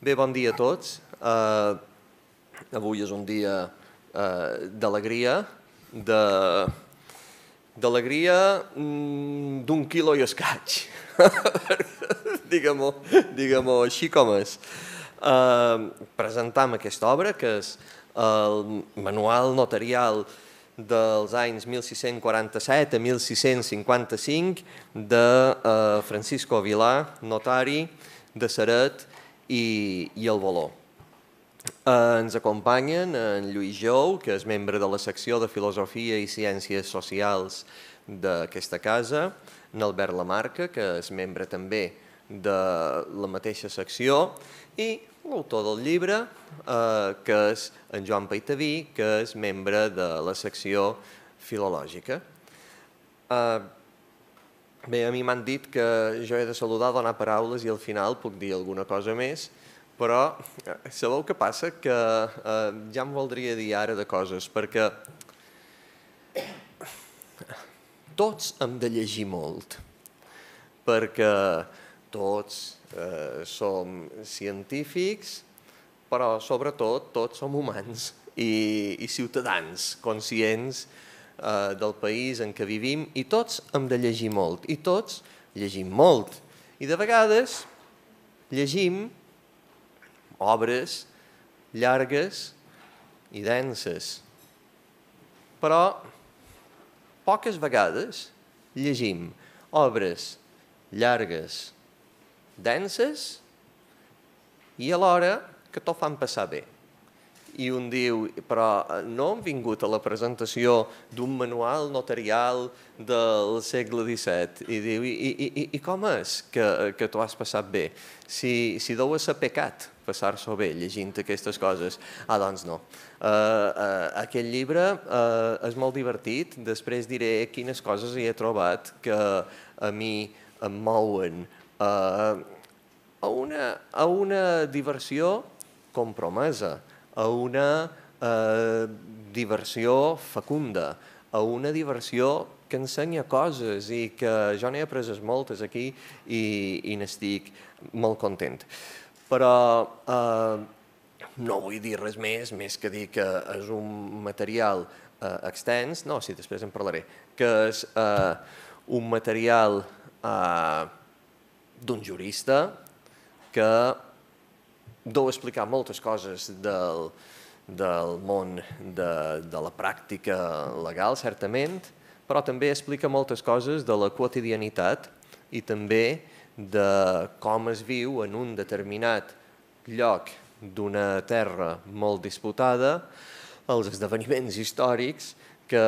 Bé, bon dia a tots. Avui és un dia d'alegria, d'un quilo i escaig, diguem-ho així com és. Presentam aquesta obra, que és el manual notarial dels anys 1647 a 1655 de Francisco Vilar, notari de Ceret i el Voló. Ens acompanyen en Lluís Jou, que és membre de la Secció de Filosofia i Ciències Socials d'aquesta casa, en Albert Lamarca, que és membre també de la mateixa secció, i l'autor del llibre, que és en Joan Peytaví, que és membre de la Secció Filològica. Bé, a mi m'han dit que jo he de saludar, donar paraules i al final puc dir alguna cosa més, però sabeu què passa? Que ja em voldria dir ara de coses, perquè tots hem de llegir molt, perquè tots som científics, però sobretot tots som humans i ciutadans conscients del país en què vivim, i tots hem de llegir molt, i tots llegim molt. I de vegades llegim obres llargues i denses, però poques vegades llegim obres llargues, denses i alhora que tot fan passar bé. I un diu, però no hem vingut a la presentació d'un manual notarial del segle XVII. I diu, i com és que t'ho has passat bé? Si deu ser pecat passar-s'ho bé llegint aquestes coses. Ah, doncs no. Aquest llibre és molt divertit. Després diré quines coses hi he trobat que a mi em mouen a una diversió compromesa, a una diversió fecunda, a una diversió que ensenya coses i que jo n'he après moltes aquí i n'estic molt content. Però no vull dir res més que dir que és un material extens, no, sí, després en parlaré, que és un material d'un jurista que deu explicar moltes coses del món de la pràctica legal, certament, però també explica moltes coses de la quotidianitat i també de com es viu en un determinat lloc d'una terra molt disputada, els esdeveniments històrics que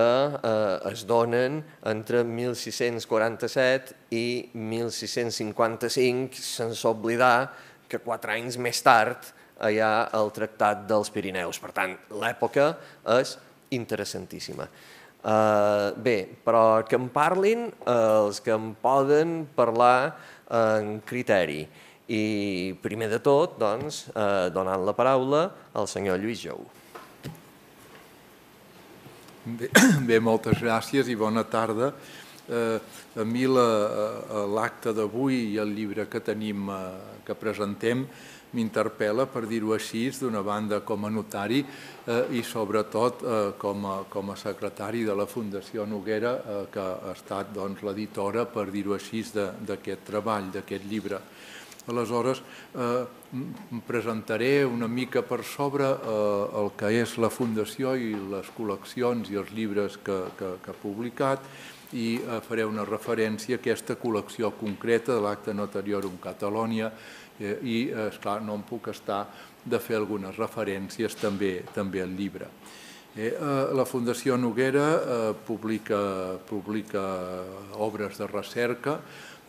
es donen entre 1647 i 1655, sense oblidar que 4 anys més tard hi ha el Tractat dels Pirineus. Per tant, l'època és interessantíssima. Bé, però que en parlin els que en poden parlar en criteri. I primer de tot, doncs, donant la paraula al senyor Lluís Jou. Bé, moltes gràcies i bona tarda. A mi l'acte d'avui i el llibre que tenim, que presentem, m'interpel·la, per dir-ho així, d'una banda com a notari i sobretot com a secretari de la Fundació Noguera, que ha estat l'editora, per dir-ho així, d'aquest treball, d'aquest llibre. Aleshores, presentaré una mica per sobre el que és la Fundació i les col·leccions i els llibres que ha publicat, i faré una referència a aquesta col·lecció concreta de l'Acta Notariorum Cataloniae i, esclar, no em puc estar de fer algunes referències també al llibre. La Fundació Noguera publica obres de recerca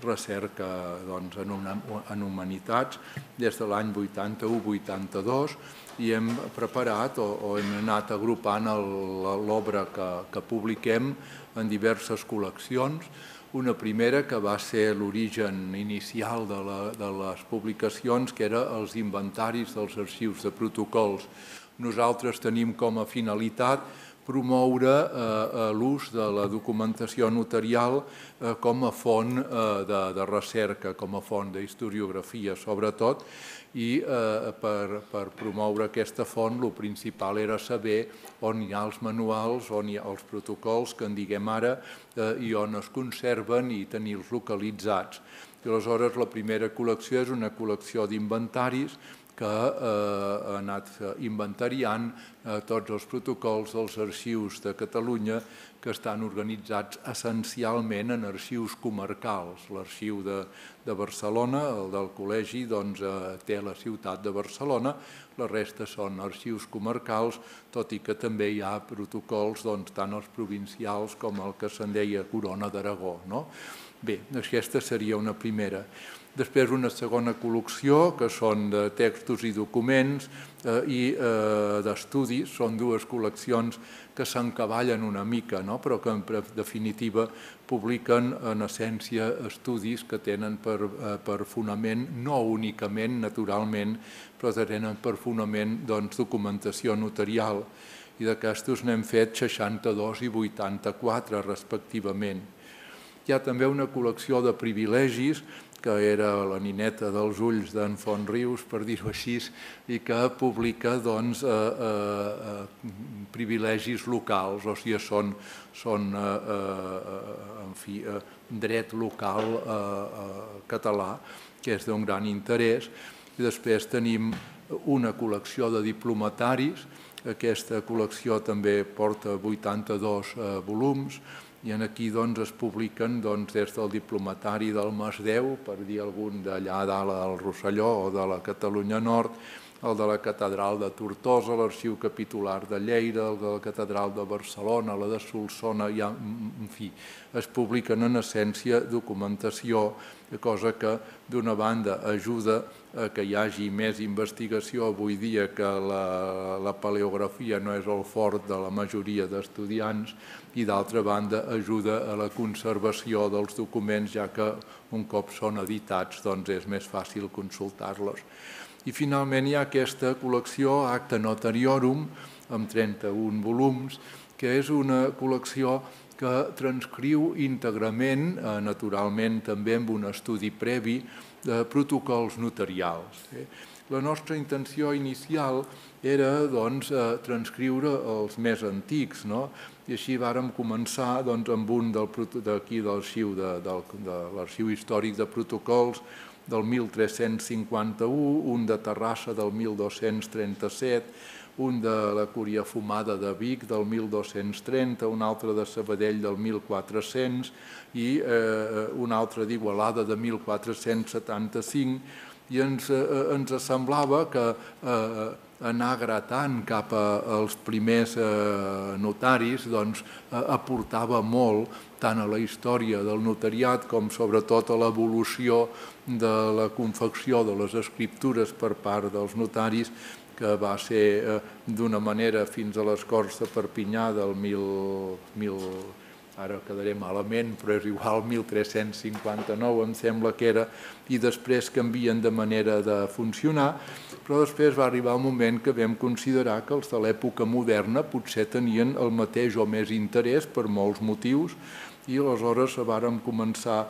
en humanitats des de l'any 81-82, i hem preparat o hem anat agrupant l'obra que publiquem en diverses col·leccions. Una primera que va ser l'origen inicial de les publicacions, que era els inventaris dels arxius de protocols. Nosaltres tenim com a finalitat promoure l'ús de la documentació notarial com a font de recerca, com a font d'historiografia, sobretot, i per promoure aquesta font el principal era saber on hi ha els manuals, on hi ha els protocols, que en diguem ara, i on es conserven i tenir-los localitzats. I aleshores la primera col·lecció és una col·lecció d'inventaris que ha anat inventariant tots els protocols dels arxius de Catalunya que estan organitzats essencialment en arxius comarcals. L'arxiu de Barcelona, el del col·legi, té la ciutat de Barcelona, la resta són arxius comarcals, tot i que també hi ha protocols tant els provincials com el que se'n deia Corona d'Aragó. Bé, aquesta seria una primera. Després una segona col·lecció, que són de textos i documents i d'estudis, són dues col·leccions que s'encavallen una mica, però que en definitiva publiquen en essència estudis que tenen per fonament, no únicament naturalment, però tenen per fonament documentació notarial. I d'aquestos n'hem fet 62 i 84 respectivament. Hi ha també una col·lecció de privilegis que era la nineta dels ulls d'en Fontrius, per dir-ho així, i que publica privilegis locals, o sigui, són dret local català, que és d'un gran interès. I després tenim una col·lecció de diplomataris. Aquesta col·lecció també porta 82 volums, i aquí es publiquen des del diplomatari del Masdeu, per dir algun d'allà dalt del Rosselló o de la Catalunya Nord, el de la Catedral de Tortosa, l'Arxiu Capitular de Lleida, el de la Catedral de Barcelona, la de Solsona, en fi, es publiquen en essència documentació, cosa que d'una banda ajuda que hi hagi més investigació avui dia, que la paleografia no és el fort de la majoria d'estudiants, i d'altra banda ajuda a la conservació dels documents, ja que un cop són editats és més fàcil consultar-los. I finalment hi ha aquesta col·lecció Acta Notariorum, amb 31 volums, que és una col·lecció que transcriu íntegrament, naturalment també amb un estudi previ, de protocols notarials. La nostra intenció inicial era transcriure els més antics, i així vàrem començar amb un d'aquí de l'Arxiu Històric de Protocols del 1351, un de Terrassa del 1237, un de la Cúria Fumada de Vic del 1230, un altre de Sabadell del 1400 i un altre d'Igualada de 1475, i ens semblava que anar gratant cap als primers notaris aportava molt tant a la història del notariat com sobretot a l'evolució de la confecció de les escriptures per part dels notaris, que va ser d'una manera fins a les Corts de Perpinyà del 1359, ara quedaré malament, però és igual, 1359 em sembla que era, i després canvien de manera de funcionar, però després va arribar el moment que vam considerar que els de l'època moderna potser tenien el mateix o més interès per molts motius, i aleshores vàrem començar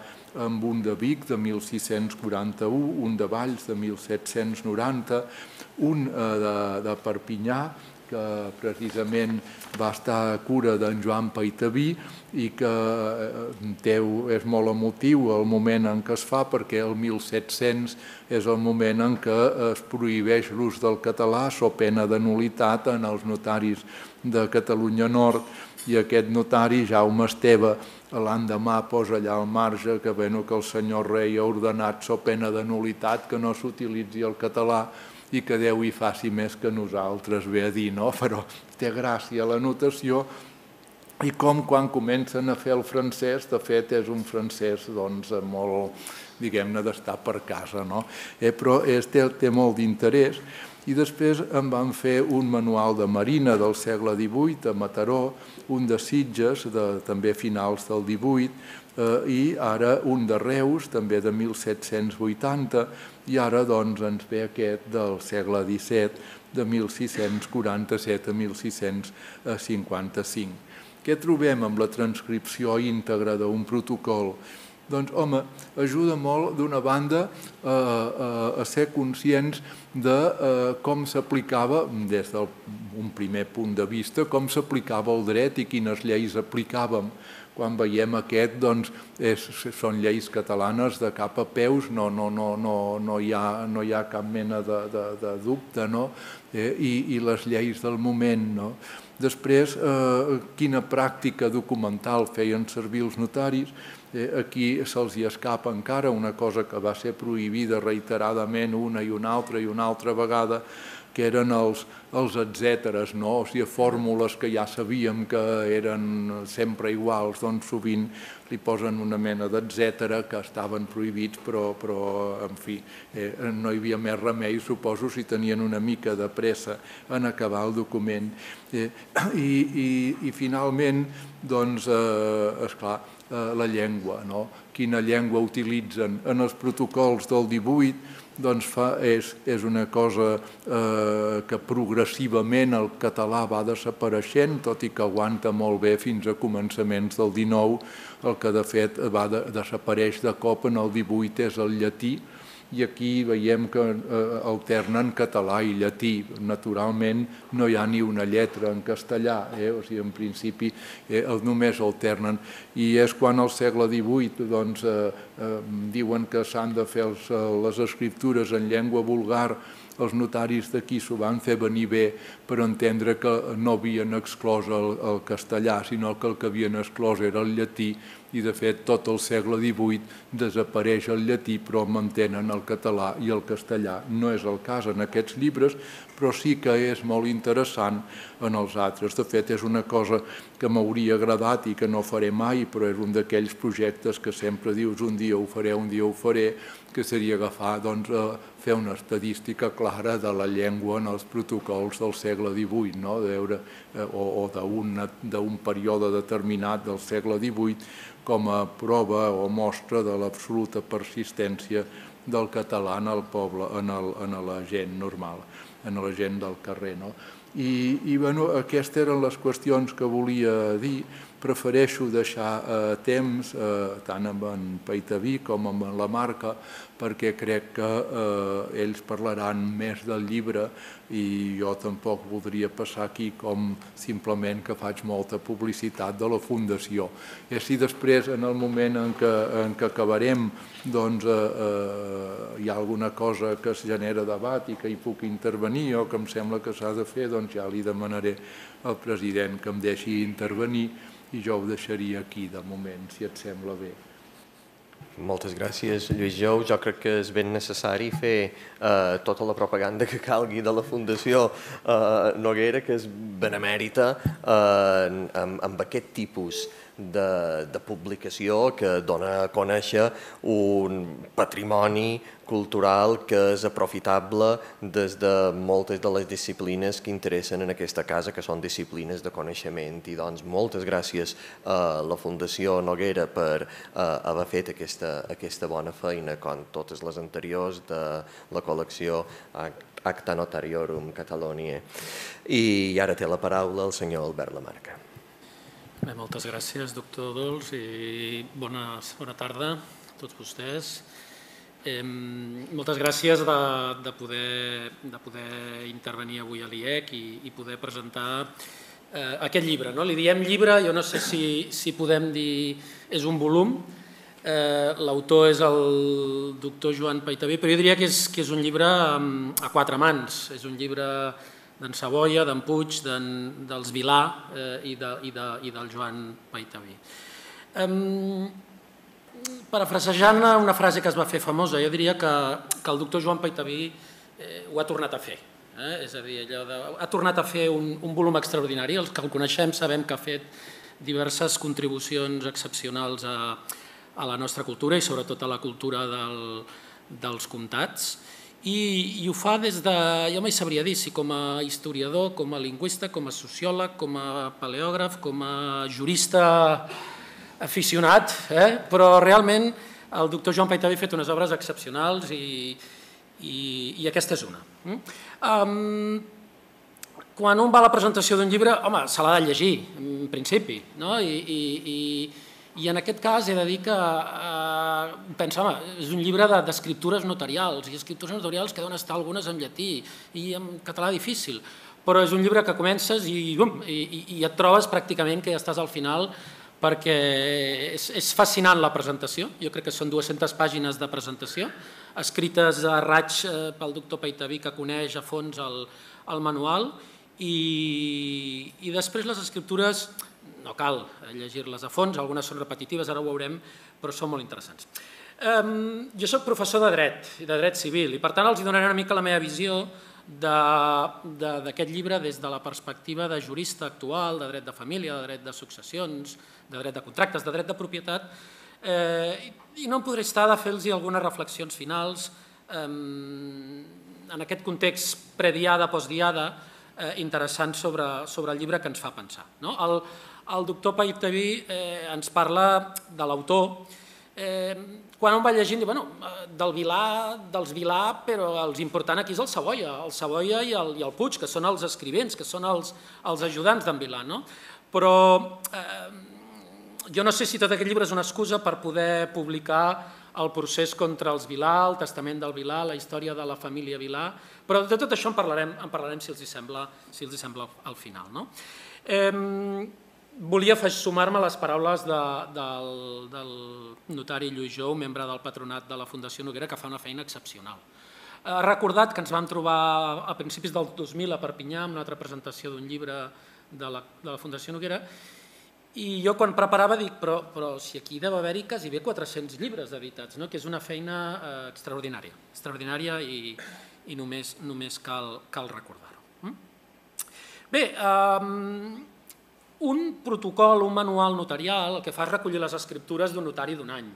amb un de Vic de 1641, un de Valls de 1790, un de Perpinyà, que precisament va estar a cura d'en Joan Peytaví i que és molt emotiu el moment en què es fa, perquè el 1700 és el moment en què es prohibeix l'ús del català sota pena de nul·litat en els notaris de Catalunya Nord, i aquest notari, Jaume Esteve, l'endemà posa allà al marge que el senyor rei ha ordenat sota pena de nul·litat que no s'utilitzi el català i que Déu hi faci més que nosaltres, ve a dir, però té gràcia la notació, i com quan comencen a fer el francès, de fet és un francès molt, diguem-ne, d'estar per casa, però té molt d'interès. I després en van fer un manual de Marina del segle XVIII a Mataró, un de Sitges, també finals del XVIII, i ara un de Reus, també de 1780, i ara ens ve aquest del segle XVII, de 1647 a 1655. Què trobem amb la transcripció íntegra d'un protocol? Doncs, home, ajuda molt, d'una banda, a ser conscients de com s'aplicava, des d'un primer punt de vista, com s'aplicava el dret i quines lleis aplicàvem. Quan veiem aquest, doncs, són lleis catalanes de cap a peus, no hi ha cap mena de dubte, no? I les lleis del moment, no? Després, quina pràctica documental feien servir els notaris. Aquí se'ls hi escapa encara una cosa que va ser prohibida reiteradament una i una altra vegada, que eren els etcèteres, o sigui, fórmules que ja sabíem que eren sempre iguals, doncs sovint li posen una mena d'etcètera que estaven prohibits, però, en fi, no hi havia més remei, suposo, si tenien una mica de pressa en acabar el document. I finalment, doncs, esclar, la llengua, no? Quina llengua utilitzen en els protocols del 18, doncs és una cosa que progressivament el català va desapareixent, tot i que aguanta molt bé fins a començaments del 19, el que de fet va desapareix de cop en el 18 és el llatí, i aquí veiem que alternen català i llatí. Naturalment no hi ha ni una lletra en castellà, o sigui, en principi només alternen. I és quan al segle XVIII diuen que s'han de fer les escriptures en llengua vulgar. Els notaris d'aquí s'ho van fer venir bé per entendre que no havien exclòs el castellà, sinó que el que havien exclòs era el llatí, i de fet tot el segle XVIII desapareix el llatí, però mantenen el català i el castellà. No és el cas en aquests llibres, però sí que és molt interessant en els altres. De fet, és una cosa que m'hauria agradat i que no faré mai, però és un d'aquells projectes que sempre dius un dia ho faré, que seria agafar, doncs, fer una estadística clara de la llengua en els protocols del segle XVIII, no? O d'un període determinat del segle XVIII com a prova o mostra de l'absoluta persistència del català en el poble, en la gent normal, en la gent del carrer, no? I aquestes eren les qüestions que volia dir. Prefereixo deixar temps, tant amb en Peytaví com amb en Lamarca, perquè crec que ells parlaran més del llibre i jo tampoc voldria passar aquí com simplement que faig molta publicitat de la Fundació. I així després, en el moment en què acabarem, doncs hi ha alguna cosa que es genera debat i que hi puc intervenir o que em sembla que s'ha de fer, doncs ja li demanaré al president que em deixi intervenir i jo ho deixaria aquí de moment, si et sembla bé. Moltes gràcies, Lluís Jou. Jo crec que és ben necessari fer tota la propaganda que calgui de la Fundació Noguera, que és benemèrita amb aquest tipus de publicació que dona a conèixer un patrimoni cultural que és aprofitable des de moltes de les disciplines que interessen en aquesta casa, que són disciplines de coneixement. I doncs moltes gràcies a la Fundació Noguera per haver fet aquesta bona feina, com totes les anteriors de la col·lecció Acta Notariorum Cataloniae. I ara té la paraula el senyor Albert Lamarca. Bé, moltes gràcies, doctor Dols, i bona tarda a tots vostès. Moltes gràcies de poder intervenir avui a l'IEC i poder presentar aquest llibre. Li diem llibre, jo no sé si podem dir... És un volum, l'autor és el doctor Joan Peytaví, però jo diria que és un llibre a quatre mans. És un llibre d'en Saboia, d'en Puig, dels Vilar i del Joan Peytaví. Parafrasejant una frase que es va fer famosa, jo diria que el doctor Joan Peytaví ho ha tornat a fer. És a dir, ha tornat a fer un volum extraordinari. Els que el coneixem sabem que ha fet diverses contribucions excepcionals a la nostra cultura i sobretot a la cultura dels comtats. I ho fa des de... Jo mai sabria dir si com a historiador, com a lingüista, com a sociòleg, com a paleògraf, com a jurista aficionat, però realment el doctor Joan Peytaví ha fet unes obres excepcionals i aquesta és una. quan un va a la presentació d'un llibre, home, se l'ha de llegir, en principi, no? I en aquest cas he de dir que pensa, home, és un llibre d'escriptures notarials, i escriptures notarials que deuen estar algunes en llatí i en català difícil, però és un llibre que comences i et trobes pràcticament que ja estàs al final, perquè és fascinant la presentació. Jo crec que són 200 pàgines de presentació, escrites a raig pel doctor Peytaví, que coneix a fons el manual, i després les escriptures, no cal llegir-les a fons, algunes són repetitives, ara ho veurem, però són molt interessants. Jo soc professor de dret civil, i per tant els donaré una mica la meva visió d'aquest llibre des de la perspectiva de jurista actual, de dret de família, de dret de successions, de dret de contractes, de dret de propietat, i no em podré estar de fer-los algunes reflexions finals en aquest context prediada, postdiada, interessant sobre el llibre que ens fa pensar. El doctor Peytaví ens parla de l'autor. Quan un va llegint, diu, bueno, del Vilar, dels Vilar, però els important aquí és el Saboia i el Puig, que són els escrivents, que són els ajudants d'en Vilar, no? Però jo no sé si tot aquest llibre és una excusa per poder publicar el procés contra els Vilar, el testament del Vilar, la història de la família Vilar, però de tot això en parlarem si els hi sembla al final, no? Volia sumar-me a les paraules del notari Lluís Jou, membre del patronat de la Fundació Noguera, que fa una feina excepcional. Ha recordat que ens vam trobar a principis del 2000 a Perpinyà amb una altra presentació d'un llibre de la Fundació Noguera, i jo quan preparava dic, però si aquí deu haver-hi gairebé 400 llibres editats, que és una feina extraordinària, extraordinària, i només cal recordar-ho. Bé, un protocol, un manual notarial, el que fa és recollir les escriptures d'un notari d'un any.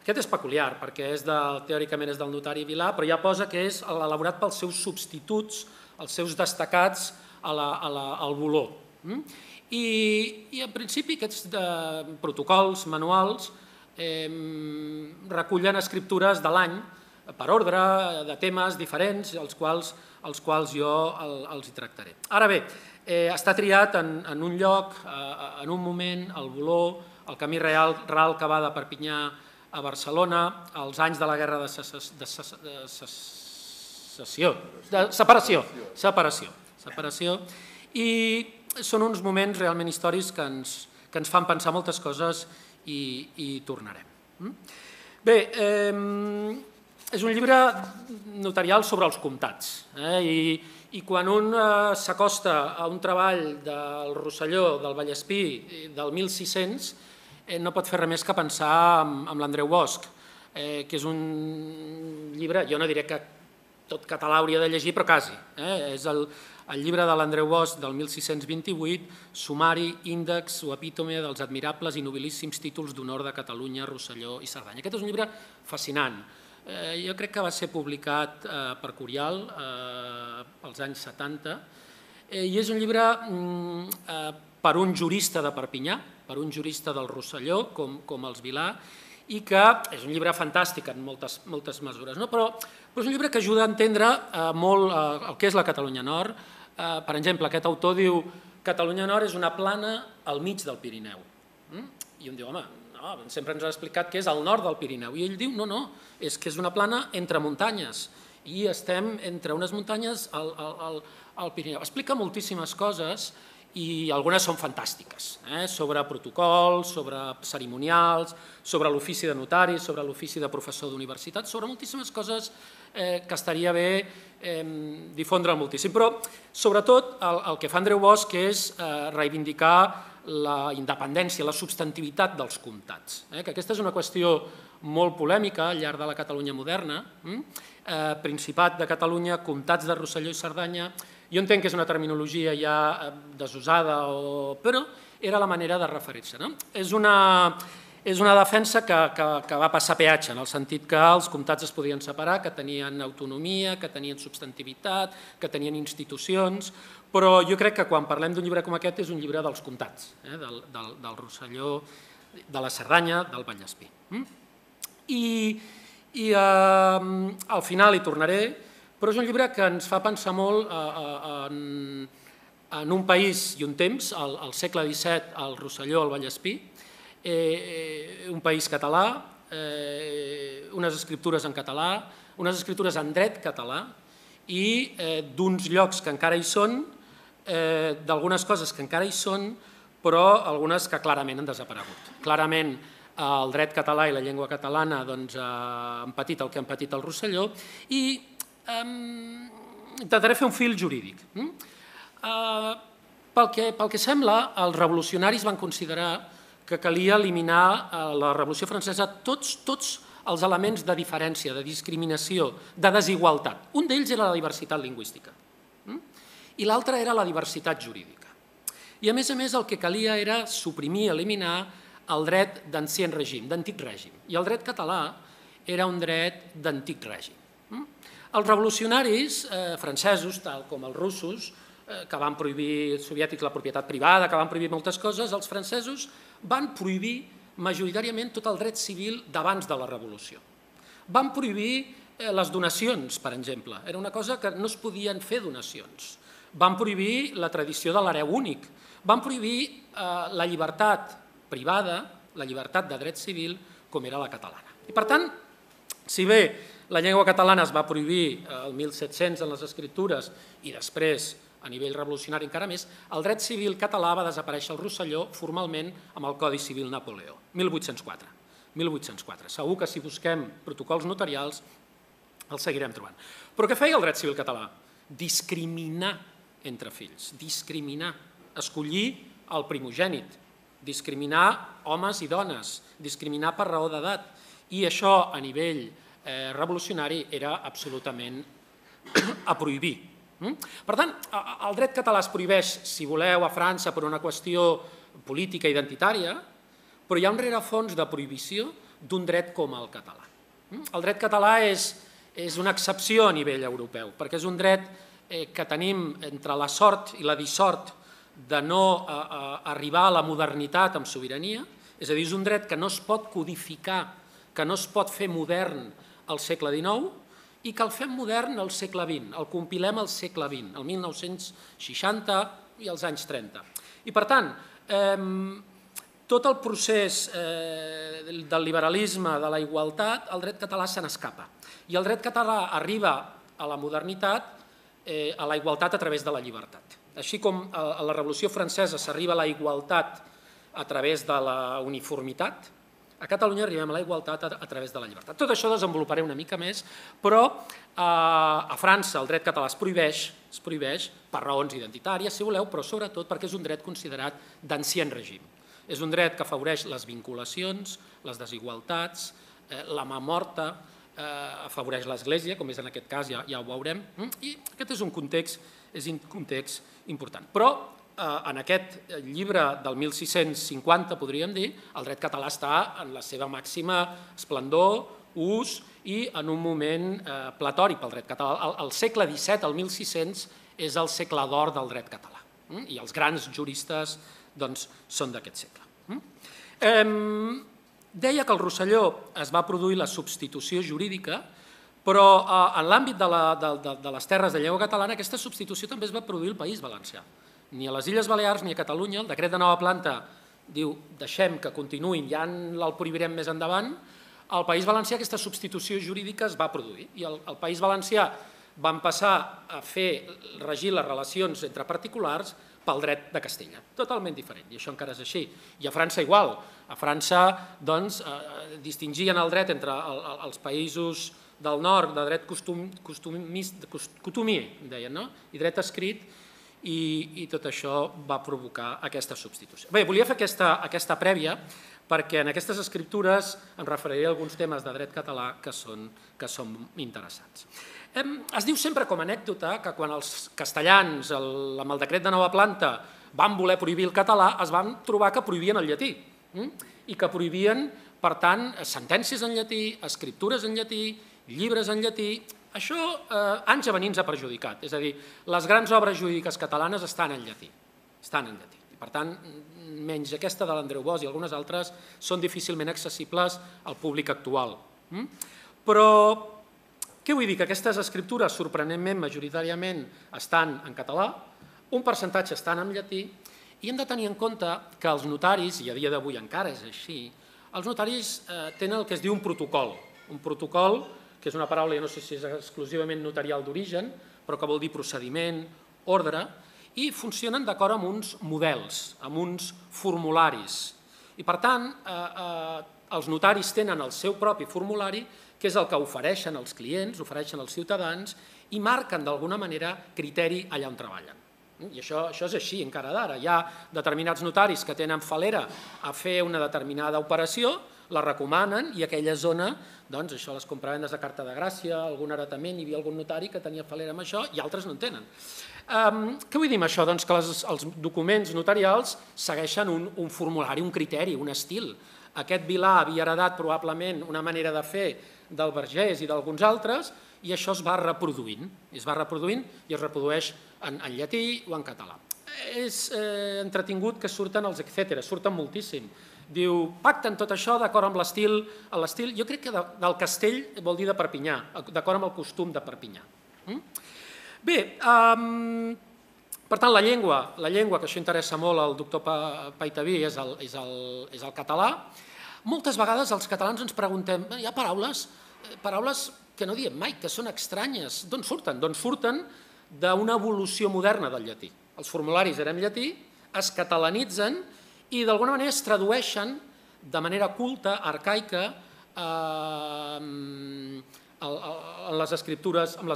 Aquest és peculiar, perquè teòricament és del notari Vilar, però ja posa que és elaborat pels seus substituts, els seus destacats al Voló. I en principi aquests protocols manuals recullen escriptures de l'any per ordre, de temes diferents, els quals jo els hi tractaré. Ara bé, està triat en un lloc, en un moment, al Voló, el camí ral que va de Perpinyà a Barcelona, als anys de la Guerra de Separació, i són uns moments realment històrics que ens fan pensar moltes coses i hi tornarem. Bé, és un llibre notarial sobre els comtats, i quan un s'acosta a un treball del Rosselló, del Vallespí, del 1600, no pot fer res més que pensar en l'Andreu Bosch, que és un llibre, jo no diré que tot català hauria de llegir, però quasi. És el llibre de l'Andreu Bosch del 1628, Sumari, Índex o Epítome dels admirables i nobilíssims títols d'honor de Catalunya, Rosselló i Cerdanya. Aquest és un llibre fascinant. Jo crec que va ser publicat per Curial als anys 70, i és un llibre per un jurista de Perpinyà, per un jurista del Rosselló, com els Vilar, i que és un llibre fantàstic en moltes mesures, però és un llibre que ajuda a entendre molt el que és la Catalunya Nord. Per exemple, aquest autor diu que Catalunya Nord és una plana al mig del Pirineu. I un diu, home, sempre ens ha explicat que és al nord del Pirineu, i ell diu, no, és que és una plana entre muntanyes, i estem entre unes muntanyes al Pirineu. Explica moltíssimes coses, i algunes són fantàstiques, sobre protocols, sobre cerimonials, sobre l'ofici de notari, sobre l'ofici de professor d'universitat, sobre moltíssimes coses que estaria bé difondre moltíssim. Però, sobretot, el que fa Andreu Bosch és reivindicar la independència, la substantivitat dels comtats, que aquesta és una qüestió molt polèmica al llarg de la Catalunya moderna. Principat de Catalunya, comtats de Rosselló i Cerdanya, jo entenc que és una terminologia ja desusada, però era la manera de referir-se. És una defensa que va passar peatge, en el sentit que els comtats es podien separar, que tenien autonomia, que tenien substantivitat, que tenien institucions. Però jo crec que quan parlem d'un llibre com aquest és un llibre dels comtats, del Rosselló, de la Cerdanya, del Vallespí. I al final hi tornaré, però és un llibre que ens fa pensar molt en un país i un temps, al segle XVII, al Rosselló, al Vallespí, un país català, unes escriptures en català, unes escriptures en dret català i d'uns llocs que encara hi són, d'algunes coses que encara hi són, però algunes que clarament han desaparegut. Clarament el dret català i la llengua catalana han patit el que han patit al Rosselló i intentaré fer un fil jurídic. Pel que sembla, els revolucionaris van considerar que calia eliminar a la Revolució Francesa tots els elements de diferència, de discriminació, de desigualtat. Un d'ells era la diversitat lingüística i l'altre era la diversitat jurídica. I a més el que calia era suprimir, eliminar el dret d'ancient règim, d'antic règim. I el dret català era un dret d'antic règim. Els revolucionaris francesos, tal com els russos, que van prohibir soviètics la propietat privada, que van prohibir moltes coses, els francesos van prohibir majoritàriament tot el dret civil d'abans de la Revolució. Van prohibir les donacions, per exemple. Era una cosa que no es podien fer donacions. Van prohibir la tradició de l'hereu únic. Van prohibir la llibertat privada, la llibertat de dret civil, com era la catalana. I per tant, si bé la llengua catalana es va prohibir el 1700 en les escriptures i després a nivell revolucionari encara més, el dret civil català va desaparèixer al Rosselló formalment amb el Codi Civil Napoleó, 1804. 1804. Segur que si busquem protocols notarials els seguirem trobant. Però què feia el dret civil català? Discriminar entre fills, discriminar, escollir el primogènit, discriminar homes i dones, discriminar per raó d'edat. I això a nivell revolucionari era absolutament a prohibir. Per tant, el dret català es prohibeix, si voleu, a França per una qüestió política identitària, però hi ha un rerefons de prohibició d'un dret com el català. El dret català és una excepció a nivell europeu, perquè és un dret que tenim entre la sort i la dissort de no arribar a la modernitat amb sobirania, és a dir, és un dret que no es pot codificar, que no es pot fer modern al segle XIX, i que el fem modern al segle XX, el compilem al segle XX, el 1960 i els anys 30. I per tant, tot el procés del liberalisme, de la igualtat, el dret català se n'escapa. I el dret català arriba a la modernitat, a la igualtat a través de la llibertat. Així com a la Revolució Francesa s'arriba a la igualtat a través de la uniformitat, a Catalunya arribem a la igualtat a través de la llibertat. Tot això ho desenvoluparé una mica més, però a França el dret català es prohibeix per raons identitàries, si voleu, però sobretot perquè és un dret considerat d'ancient règim. És un dret que afavoreix les vinculacions, les desigualtats, la mà morta, afavoreix l'Església, com és en aquest cas, ja ho veurem, i aquest és un context important. Però en aquest llibre del 1650, podríem dir, el dret català està en la seva màxima esplendor, ús i en un moment platòric pel dret català. El segle XVII, el 1600, és el segle d'or del dret català i els grans juristes són d'aquest segle. Deia que al Rosselló es va produir la substitució jurídica, però en l'àmbit de les terres de llengua catalana aquesta substitució també es va produir al País Valencià. Ni a les Illes Balears ni a Catalunya, el decret de nova planta diu deixem que continuïn, ja el prohibirem més endavant, al País Valencià aquesta substitució jurídica es va produir i al País Valencià van passar a fer regir les relacions entre particulars pel dret de Castella, totalment diferent, i això encara és així. I a França igual, a França distingien el dret entre els països del nord de dret costumier, deien, i dret escrit, i tot això va provocar aquesta substitució. Bé, volia fer aquesta prèvia perquè en aquestes escriptures em referiré a alguns temes de dret català que són interessants. Es diu sempre com a anècdota que quan els castellans amb el decret de nova planta van voler prohibir el català es van trobar que prohibien el llatí i que prohibien, per tant, sentències en llatí, escriptures en llatí, llibres en llatí. Això anys a venir ens ha perjudicat, és a dir, les grans obres jurídiques catalanes estan en llatí, per tant, menys aquesta de l'Andreu Bosch i algunes altres són difícilment accessibles al públic actual. Però què vull dir? Que aquestes escriptures sorprenentment majoritàriament estan en català, un percentatge estan en llatí, i hem de tenir en compte que els notaris, i a dia d'avui encara és així, els notaris tenen el que es diu un protocol que és una paraula, jo no sé si és exclusivament notarial d'origen, però que vol dir procediment, ordre, i funcionen d'acord amb uns models, amb uns formularis. I per tant, els notaris tenen el seu propi formulari, que és el que ofereixen els clients, ofereixen els ciutadans, i marquen d'alguna manera criteri allà on treballen. I això és així encara d'ara. Hi ha determinats notaris que tenen falera a fer una determinada operació, la recomanen i aquella zona, doncs això, les compravendes de carta de gràcia, algun heretament, hi havia algun notari que tenia falera amb això i altres no en tenen. Què vull dir amb això? Doncs que els documents notarials segueixen un formulari, un criteri, un estil. Aquest Vilar havia heredat probablement una manera de fer del Vergés i d'alguns altres i això es va reproduint. Es va reproduint i es reprodueix en llatí o en català. És entretingut que surten els etcètera, surten moltíssim. Diu, pacten tot això d'acord amb l'estil, jo crec que del Castell vol dir de Perpinyà, d'acord amb el costum de Perpinyà. Bé, per tant, la llengua, que això interessa molt al doctor Peytaví, és el català. Moltes vegades els catalans ens preguntem, hi ha paraules que no diem mai, que són estranyes, d'on surten? D'on surten d'una evolució moderna del llatí. Els formularis eren llatí, es catalanitzen i d'alguna manera es tradueixen de manera culta, arcaica, en les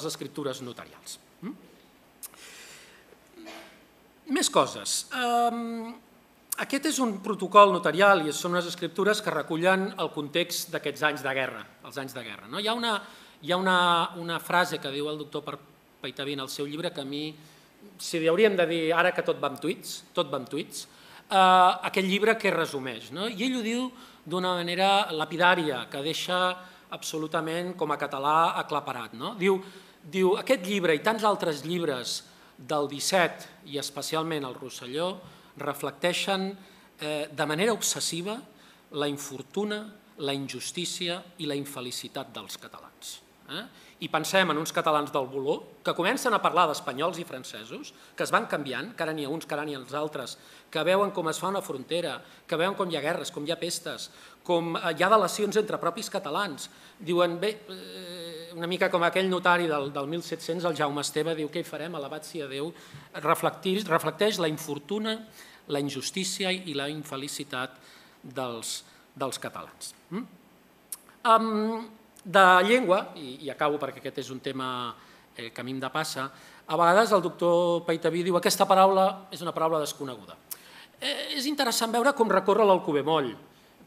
escriptures notarials. Més coses. Aquest és un protocol notarial i són unes escriptures que recullen el context d'aquests anys de guerra, els anys de guerra. Hi ha una frase que diu el doctor Peytaví en el seu llibre que a mi, si hauríem de dir ara que tot va amb tuits, aquest llibre que resumeix. I ell ho diu d'una manera lapidària, que deixa absolutament com a català aclaparat. Diu, aquest llibre i tants altres llibres del XVII i especialment el Rosselló reflecteixen de manera obsessiva la infortuna, la injustícia i la infelicitat dels catalans. I pensem en uns catalans del Voló que comencen a parlar d'espanyols i francesos, que es van canviant, que ara n'hi ha uns, que ara n'hi ha els altres, que veuen com es fa una frontera, que veuen com hi ha guerres, com hi ha pestes, com hi ha delacions entre propis catalans. Diuen, bé, una mica com aquell notari del 1700, el Jaume Esteve, diu, què hi farem, alabat sia Déu, reflecteix la infortuna, la injustícia i la infelicitat dels catalans. De llengua, i acabo perquè aquest és un tema que a mi em depassa, a vegades el doctor Peytaví diu que aquesta paraula és una paraula desconeguda. És interessant veure com recorre l'alcobemoll,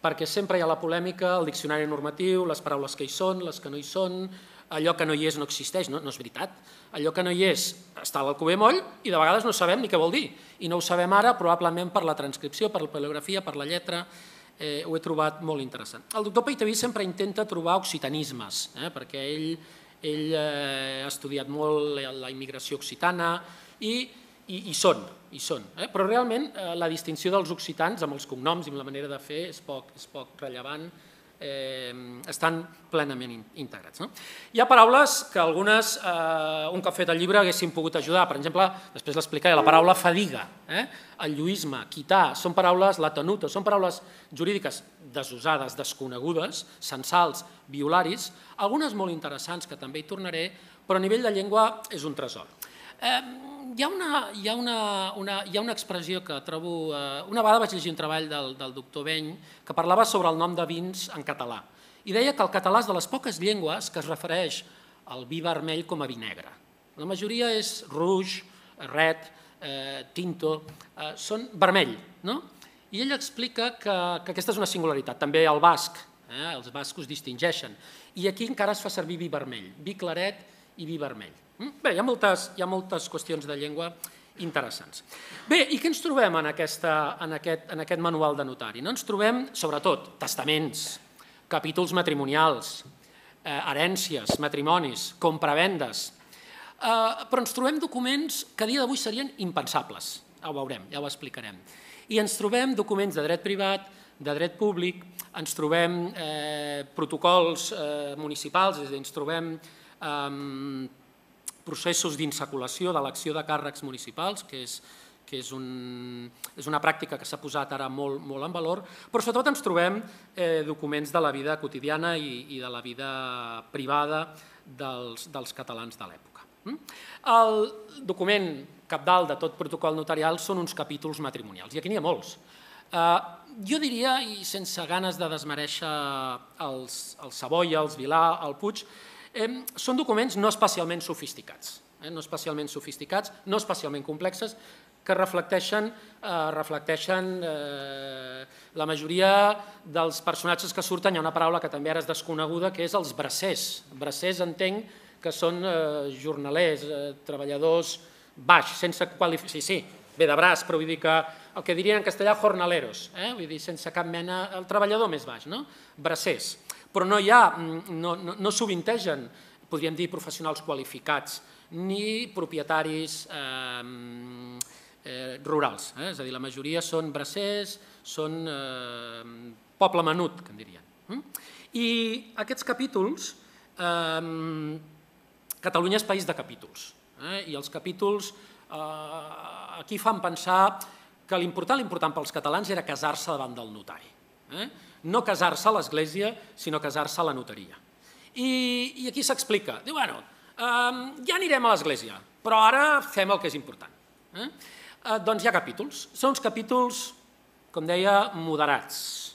perquè sempre hi ha la polèmica, el diccionari normatiu, les paraules que hi són, les que no hi són, allò que no hi és no existeix, no és veritat. Allò que no hi és està a l'alcobemoll i de vegades no sabem ni què vol dir. I no ho sabem ara probablement per la transcripció, per la paleografia, per la lletra. Ho he trobat molt interessant. El doctor Peytaví sempre intenta trobar occitanismes, perquè ell ha estudiat molt la immigració occitana i són. Però realment la distinció dels occitans amb els cognoms i amb la manera de fer és poc rellevant, estan plenament integrats. Hi ha paraules que algunes, un que ha fet el llibre, haguessin pogut ajudar. Per exemple, després l'explicaré, la paraula fadiga, el lluïsme, quitar, són paraules, la tenuta, són paraules jurídiques desusades, desconegudes, censals, violaris, algunes molt interessants que també hi tornaré, però a nivell de llengua és un tresor. Hi ha una expressió que trobo... Una vegada vaig llegir un treball del doctor Beny que parlava sobre el nom de vins en català i deia que el català és de les poques llengües que es refereix al vi vermell com a vi negre. La majoria és rouge, red, tinto, són vermell. I ell explica que aquesta és una singularitat, també el basc, els bascos distingeixen. I aquí encara es fa servir vi vermell, vi claret i vi vermell. Bé, hi ha moltes qüestions de llengua interessants. Bé, i què ens trobem en aquest manual de notari? Ens trobem, sobretot, testaments, capítols matrimonials, herències, matrimonis, compravendes, però ens trobem documents que a dia d'avui serien impensables. Ja ho veurem, ja ho explicarem. I ens trobem documents de dret privat, de dret públic, ens trobem protocols municipals, és a dir, ens trobem processos d'insaculació de l'acció de càrrecs municipals, que és una pràctica que s'ha posat ara molt en valor, però sobretot ens trobem documents de la vida quotidiana i de la vida privada dels catalans de l'època. El document cabdal de tot protocol notarial són uns capítols matrimonials, i aquí n'hi ha molts. Jo diria, i sense ganes de desmereixer els Saboia, els Vilar, el Puig, són documents no especialment sofisticats, no especialment complexes, que reflecteixen la majoria dels personatges que surten. Hi ha una paraula que també ara és desconeguda, que és els bracers. Bracers, entenc, que són jornalers, treballadors baix, sense qualificació. Sí, ve de braç, però vull dir que el que diria en castellà jornaleros, vull dir sense cap mena, el treballador més baix, no? Bracers. Però no sovintegen, podríem dir, professionals qualificats ni propietaris rurals. És a dir, la majoria són bracers, són poble menut, que en dirien. I aquests capítols, Catalunya és país de capítols. I els capítols aquí fan pensar que l'important pels catalans era casar-se davant del notari. No casar-se a l'església, sinó casar-se a la notaria. I aquí s'explica, diu, bueno, ja anirem a l'església, però ara fem el que és important. Doncs hi ha capítols. Són uns capítols, com deia, moderats.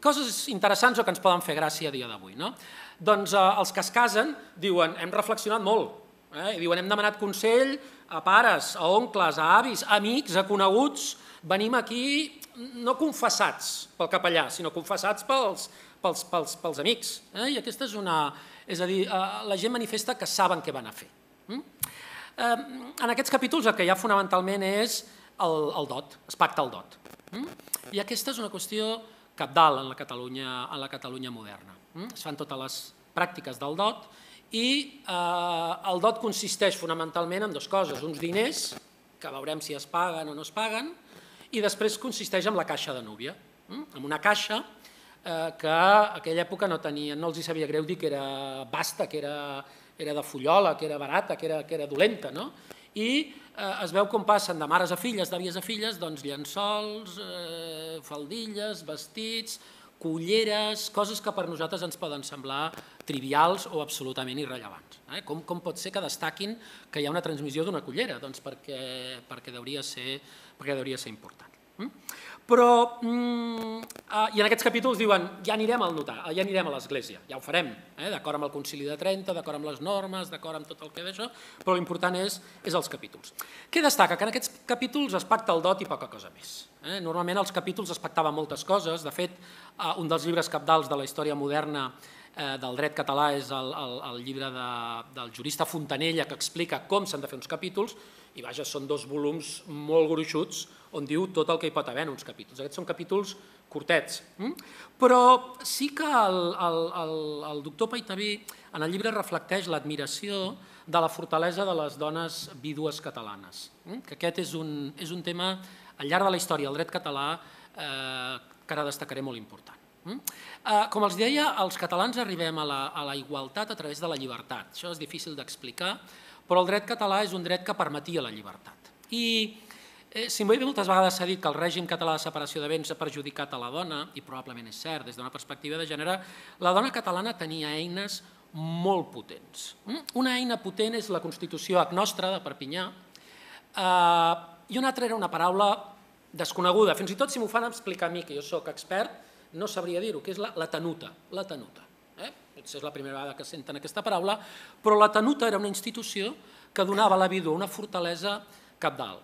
Coses interessants o que ens poden fer gràcia a dia d'avui. Doncs els que es casen diuen, hem reflexionat molt, diuen, hem demanat consell a pares, a oncles, a avis, a amics, a coneguts, venim aquí no confessats pel capellà, sinó confessats pels amics. I aquesta és una... És a dir, la gent manifesta que saben què van a fer. En aquests capítols el que hi ha fonamentalment és el dot, es pacta el dot. I aquesta és una qüestió cabdal en la Catalunya moderna. Es fan totes les pràctiques del dot i el dot consisteix fonamentalment en dues coses, uns diners, que veurem si es paguen o no es paguen, i després consisteix en la caixa de núvia, en una caixa que a aquella època no els hi sabia greu dir que era basta, que era de fullola, que era barata, que era dolenta. I es veu com passen de mares a filles, d'àvies a filles, doncs llençols, faldilles, vestits, culleres, coses que per nosaltres ens poden semblar trivials o absolutament irrellevants. Com pot ser que destaquin que hi ha una transmissió d'una cullera? Doncs perquè hauria de ser important. Però, i en aquests capítols diuen, ja anirem a l'església, ja ho farem, d'acord amb el Concili de Trenta, d'acord amb les normes, d'acord amb tot el que d'això, però l'important és els capítols. Què destaca? Que en aquests capítols es pacta el dot i poca cosa més. Normalment als capítols es pactaven moltes coses, de fet, un dels llibres cabdals de la història moderna del dret català és el llibre del jurista Fontanella que explica com s'han de fer uns capítols i, vaja, són dos volums molt gruixuts on diu tot el que hi pot haver en uns capítols. Aquests són capítols curtets. Però sí que el doctor Peytaví en el llibre reflecteix l'admiració de la fortalesa de les dones vídues catalanes, que aquest és un tema al llarg de la història del dret català que ara destacaré molt important. Com els deia, els catalans arribem a la igualtat a través de la llibertat. Això és difícil d'explicar, però el dret català és un dret que permetia la llibertat. I si moltes vegades s'ha dit que el règim català de separació de béns ha perjudicat a la dona, i probablement és cert des d'una perspectiva de gènere, la dona catalana tenia eines molt potents. Una eina potent és la Constitució Agnostra de Perpinyà, i una altra era una paraula desconeguda. Fins i tot si m'ho fan explicar a mi, que jo sóc expert, no sabria dir-ho, que és la tenuta. Potser és la primera vegada que senten aquesta paraula, però la tenuta era una institució que donava a la vídua una fortalesa cabdal.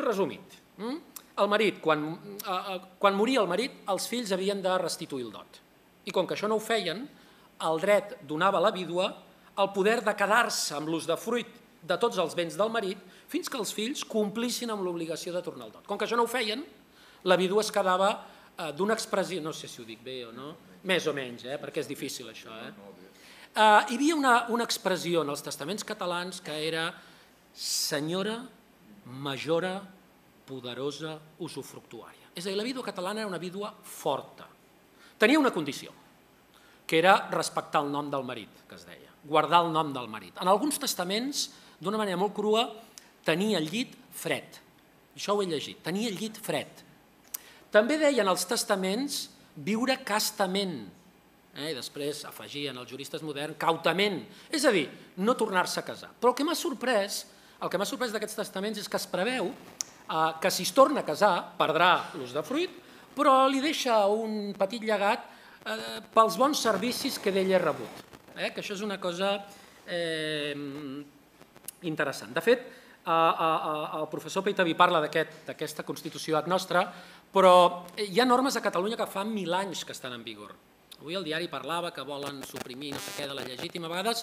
Resumit, el marit, quan moria el marit, els fills havien de restituir el dot. I com que això no ho feien, el dret donava a la vídua el poder de quedar-se amb l'usdefruit de tots els béns del marit fins que els fills complissin amb l'obligació de tornar el dot. Com que això no ho feien, la vídua es quedava d'una expressió, no sé si ho dic bé o no, més o menys, perquè és difícil això. Hi havia una expressió en els testaments catalans que era senyora, majora, poderosa, usufructuària. És a dir, la vídua catalana era una vídua forta. Tenia una condició, que era respectar el nom del marit, que es deia. guardar el nom del marit. En alguns testaments, d'una manera molt crua, tenia el llit fred. Això ho he llegit, tenia el llit fred. També deien els testaments viure castament, i després afegien els juristes moderns cautament, és a dir, no tornar-se a casar. Però el que m'ha sorprès d'aquests testaments és que es preveu que si es torna a casar perdrà l'usdefruit, però li deixa un petit llegat pels bons servicis que d'ell ha rebut, que això és una cosa interessant. De fet, el professor Peytaví parla d'aquesta Constitució ad nostra, però hi ha normes a Catalunya que fa 1000 anys que estan en vigor. Avui el diari parlava que volen suprimir no sé què de la legítima, a vegades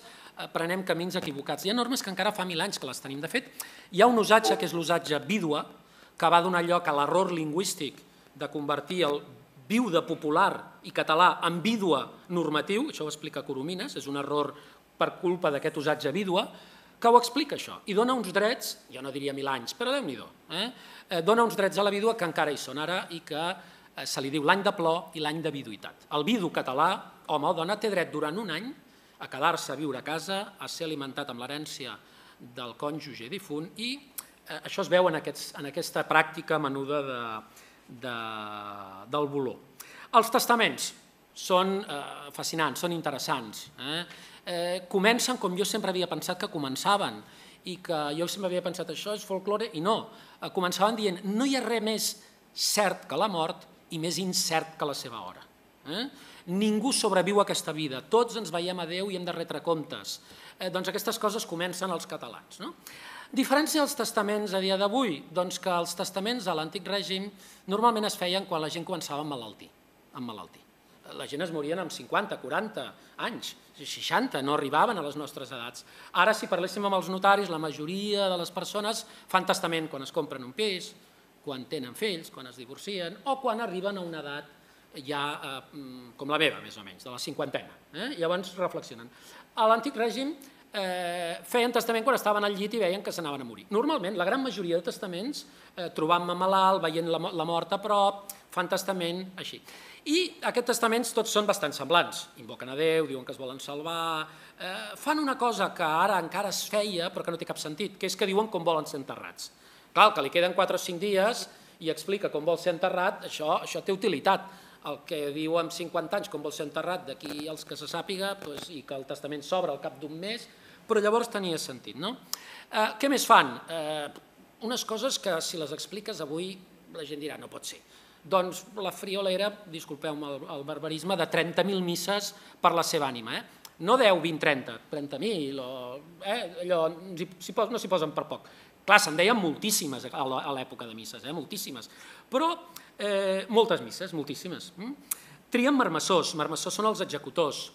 prenem camins equivocats. Hi ha normes que encara fa 1000 anys que les tenim. De fet, hi ha un usatge que és l'usatge vídua, que va donar lloc a l'error lingüístic de convertir el viuda popular i català en vídua normatiu, això ho explica Coromines, és un error per culpa d'aquest usatge vídua, que ho explica això, i dona uns drets, jo no diria 1000 anys, però Déu-n'hi-do, dona uns drets a la vídua que encara hi són ara i que se li diu l'any de plor i l'any de viduïtat. El vidu català, home o dona, té dret durant un any a quedar-se a viure a casa, a ser alimentat amb l'herència del cònjuge difunt, i això es veu en aquesta pràctica menuda del Voló. Els testaments són fascinants, són interessants. Comencen com jo sempre havia pensat que començaven, i que jo sempre havia pensat això és folklore, i no. Començaven dient no hi ha res més cert que la mort i més incert que la seva hora. Ningú sobreviu a aquesta vida, tots ens veiem a Déu i hem de retre comptes. Doncs aquestes coses comencen als catalans. Diferència dels testaments a dia d'avui, doncs que els testaments a l'antic règim normalment es feien quan la gent començava a emmalaltir. La gent es morien amb 50, 40 anys, 60, no arribaven a les nostres edats. Ara, si parléssim amb els notaris, la majoria de les persones fan testament quan es compren un pis, quan tenen fills, quan es divorcien, o quan arriben a una edat ja com la meva, més o menys, de la cinquantena. Llavors reflexionen. A l'antic règim feien testament quan estaven al llit i veien que s'anaven a morir. Normalment, la gran majoria de testaments, trobant-me malalt, veient la mort a prop, fan testament així. I aquests testaments tots són bastant semblants. Invoquen a Déu, diuen que es volen salvar, fan una cosa que ara encara es feia però que no té cap sentit, que és que diuen com volen ser enterrats. Clar, que li queden 4 o 5 dies i explica com vol ser enterrat, això té utilitat. El que diu amb 50 anys com vol ser enterrat, d'aquí els que se sàpiga, i que el testament s'obre al cap d'un mes, però llavors tenia sentit. Què més fan? Unes coses que si les expliques avui la gent dirà no pot ser. Doncs la friolera, disculpeu-me el barbarisme, de 30.000 misses per la seva ànima. No 10, 20, 30, 30.000, no s'hi posen per poc. Clar, se'n deien moltíssimes a l'època de misses, moltíssimes, però moltes misses, moltíssimes. Trien marmessors, marmessors són els executors,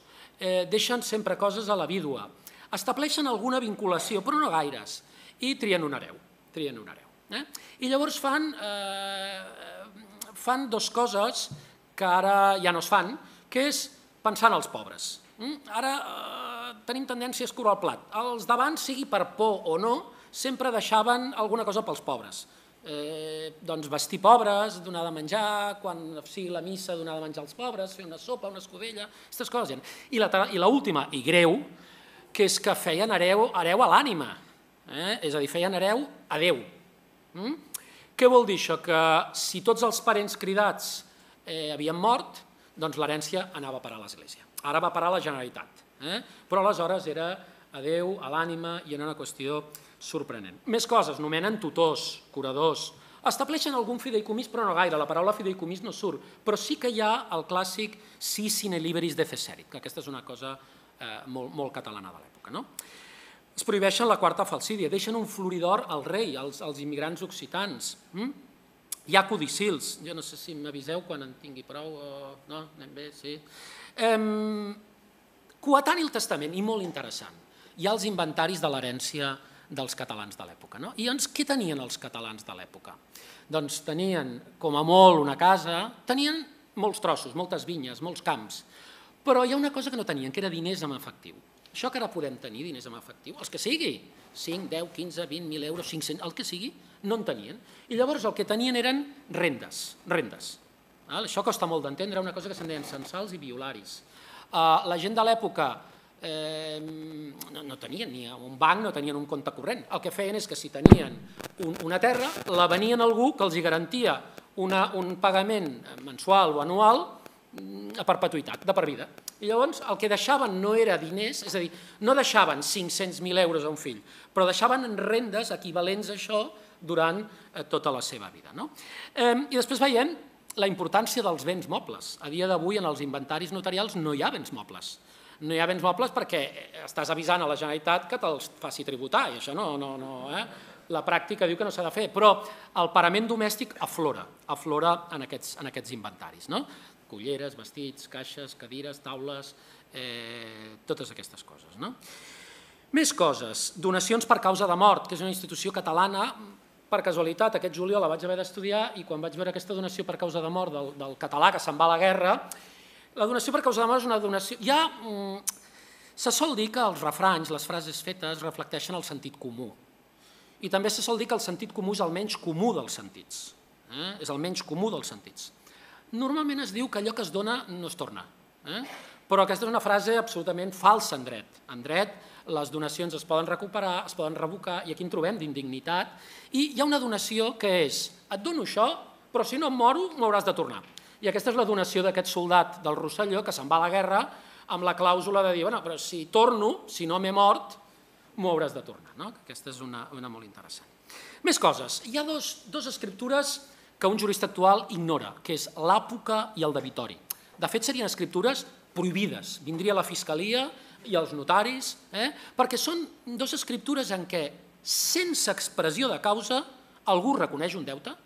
deixen sempre coses a la vídua, estableixen alguna vinculació, però no gaires, i trien un hereu. I llavors fan dues coses que ara ja no es fan, que és pensar en els pobres. Ara tenim tendència a escurar el plat. Els d'abans, sigui per por o no, sempre deixaven alguna cosa pels pobres. Doncs vestir pobres, donar de menjar, quan sigui la missa donar de menjar als pobres, fer una sopa, una escudella, aquestes coses. I l'última, i greu, que és que feien hereu a l'ànima, és a dir, feien hereu a Déu. Què vol dir això? Que si tots els parents cridats havien mort, doncs l'herència anava a parar a l'Església. Ara va parar a la Generalitat, però aleshores era a Déu, a l'ànima, i era una qüestió sorprenent. Més coses, nomenen tutors, curadors, estableixen algun fideïcomís, però no gaire, la paraula fideïcomís no surt, però sí que hi ha el clàssic si sine liberis defecerit, que aquesta és una cosa molt catalana de l'època. Es prohibeixen la quarta falsídia, deixen un floridor al rei, als immigrants occitans. Hi ha codicils, jo no sé si m'aviseu quan en tingui prou, no, anem bé, sí. Coetani el testament, i molt interessant. Hi ha els inventaris de l'herència dels catalans de l'època. I què tenien els catalans de l'època? Doncs tenien, com a molt, una casa, tenien molts trossos, moltes vinyes, molts camps, però hi ha una cosa que no tenien, que era diners en efectiu. Això que ara podem tenir, diners en efectiu, els que sigui, 5, 10, 15, 20.000 euros, 500, el que sigui, no en tenien. I llavors el que tenien eren rendes. Això costa molt d'entendre, una cosa que se'n deien censals i violaris. La gent de l'època no tenien ni un banc, no tenien un compte corrent. El que feien és que si tenien una terra, la venien algú que els garantia un pagament mensual o anual a perpetuïtat, de per vida. I llavors el que deixaven no era diners, és a dir, no deixaven 500.000 euros a un fill, però deixaven rendes equivalents a això durant tota la seva vida. I després veiem la importància dels béns mobles. A dia d'avui en els inventaris notarials no hi ha béns mobles. No hi ha béns mobles perquè estàs avisant a la Generalitat que te'ls faci tributar, i això no... La pràctica diu que no s'ha de fer, però el parament domèstic aflora en aquests inventaris. Culleres, vestits, caixes, cadires, taules, totes aquestes coses. Més coses, donacions per causa de mort, que és una institució catalana. Per casualitat, aquest juliol la vaig haver d'estudiar i quan vaig veure aquesta donació per causa de mort del català que se'n va a la guerra, la donació per causa de mort és una donació... Se sol dir que els refranys, les frases fetes, reflecteixen el sentit comú. I també se sol dir que el sentit comú és el menys comú dels sentits. És el menys comú dels sentits. Normalment es diu que allò que es dona no es torna. Però aquesta és una frase absolutament falsa en dret. En dret les donacions es poden recuperar, es poden revocar, i aquí en trobem d'indignitat. I hi ha una donació que és, et dono això, però si no em moro m'ho hauràs de tornar. I aquesta és la donació d'aquest soldat del Rosselló que se'n va a la guerra amb la clàusula de dir, però si torno, si no m'he mort, m'ho hauràs de tornar. Aquesta és una molt interessant. Més coses. Hi ha dues escriptures que un jurista actual ignora, que és l'àpoca i el debitori. De fet, serien escriptures prohibides. Vindria la fiscalia i els notaris, perquè són dues escriptures en què, sense expressió de causa, algú reconeix un deute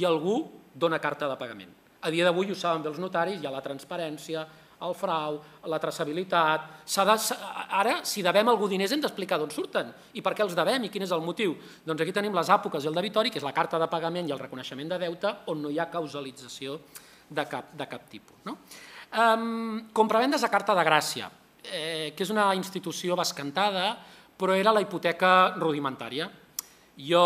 i algú dona carta de pagament. A dia d'avui ho saben bé els notaris, hi ha la transparència, el frau, la traçabilitat. Ara, si devem algú diners, hem d'explicar d'on surten i per què els devem i quin és el motiu. Doncs aquí tenim les àpoques i el debitori, que és la carta de pagament i el reconeixement de deute, on no hi ha causalització de cap tipus. Compravendes a carta de gràcia, que és una institució bescantada, però era la hipoteca rudimentària. Jo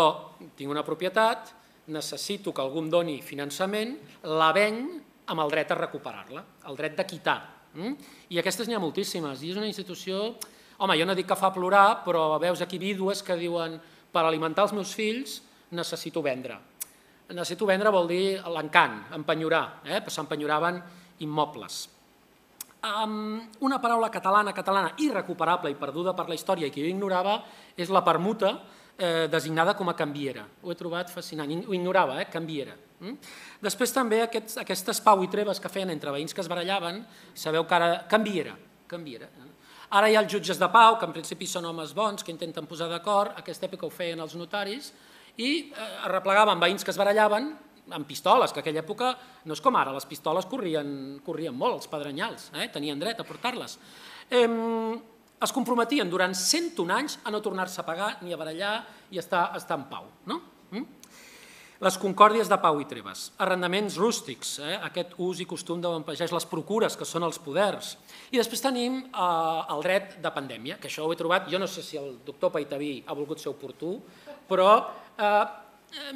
tinc una propietat, necessito que algú em doni finançament, la venc amb el dret a recuperar-la, el dret de quitar. I aquestes n'hi ha moltíssimes, i és una institució... Home, jo no dic que fa plorar, però veus aquí vídues que diuen per alimentar els meus fills necessito vendre. Necessito vendre vol dir l'encant, empenyorar, però s'empenyoraven immobles. Una paraula catalana, irrecuperable i perduda per la història i que jo ignorava, és la permuta, designada com a canviera. Ho he trobat fascinant, ho ignorava, canviera. Després també aquestes pau i treves que feien entre veïns que es barallaven, sabeu que ara... canviera. Ara hi ha els jutges de pau, que en principi són homes bons, que intenten posar d'acord, aquesta època ho feien els notaris, i arreplegaven veïns que es barallaven, amb pistoles, que aquella època no és com ara, les pistoles corrien molt, els pedrenyals, tenien dret a portar-les. Es comprometien durant 101 anys a no tornar-se a pagar ni a barallar i a estar en pau. Les concòrdies de pau i treves, arrendaments rústics, aquest ús i costum de l'empagès, les procures, que són els poders. I després tenim el dret de pandèmia, que això ho he trobat, jo no sé si el doctor Peytaví ha volgut ser oportú, però...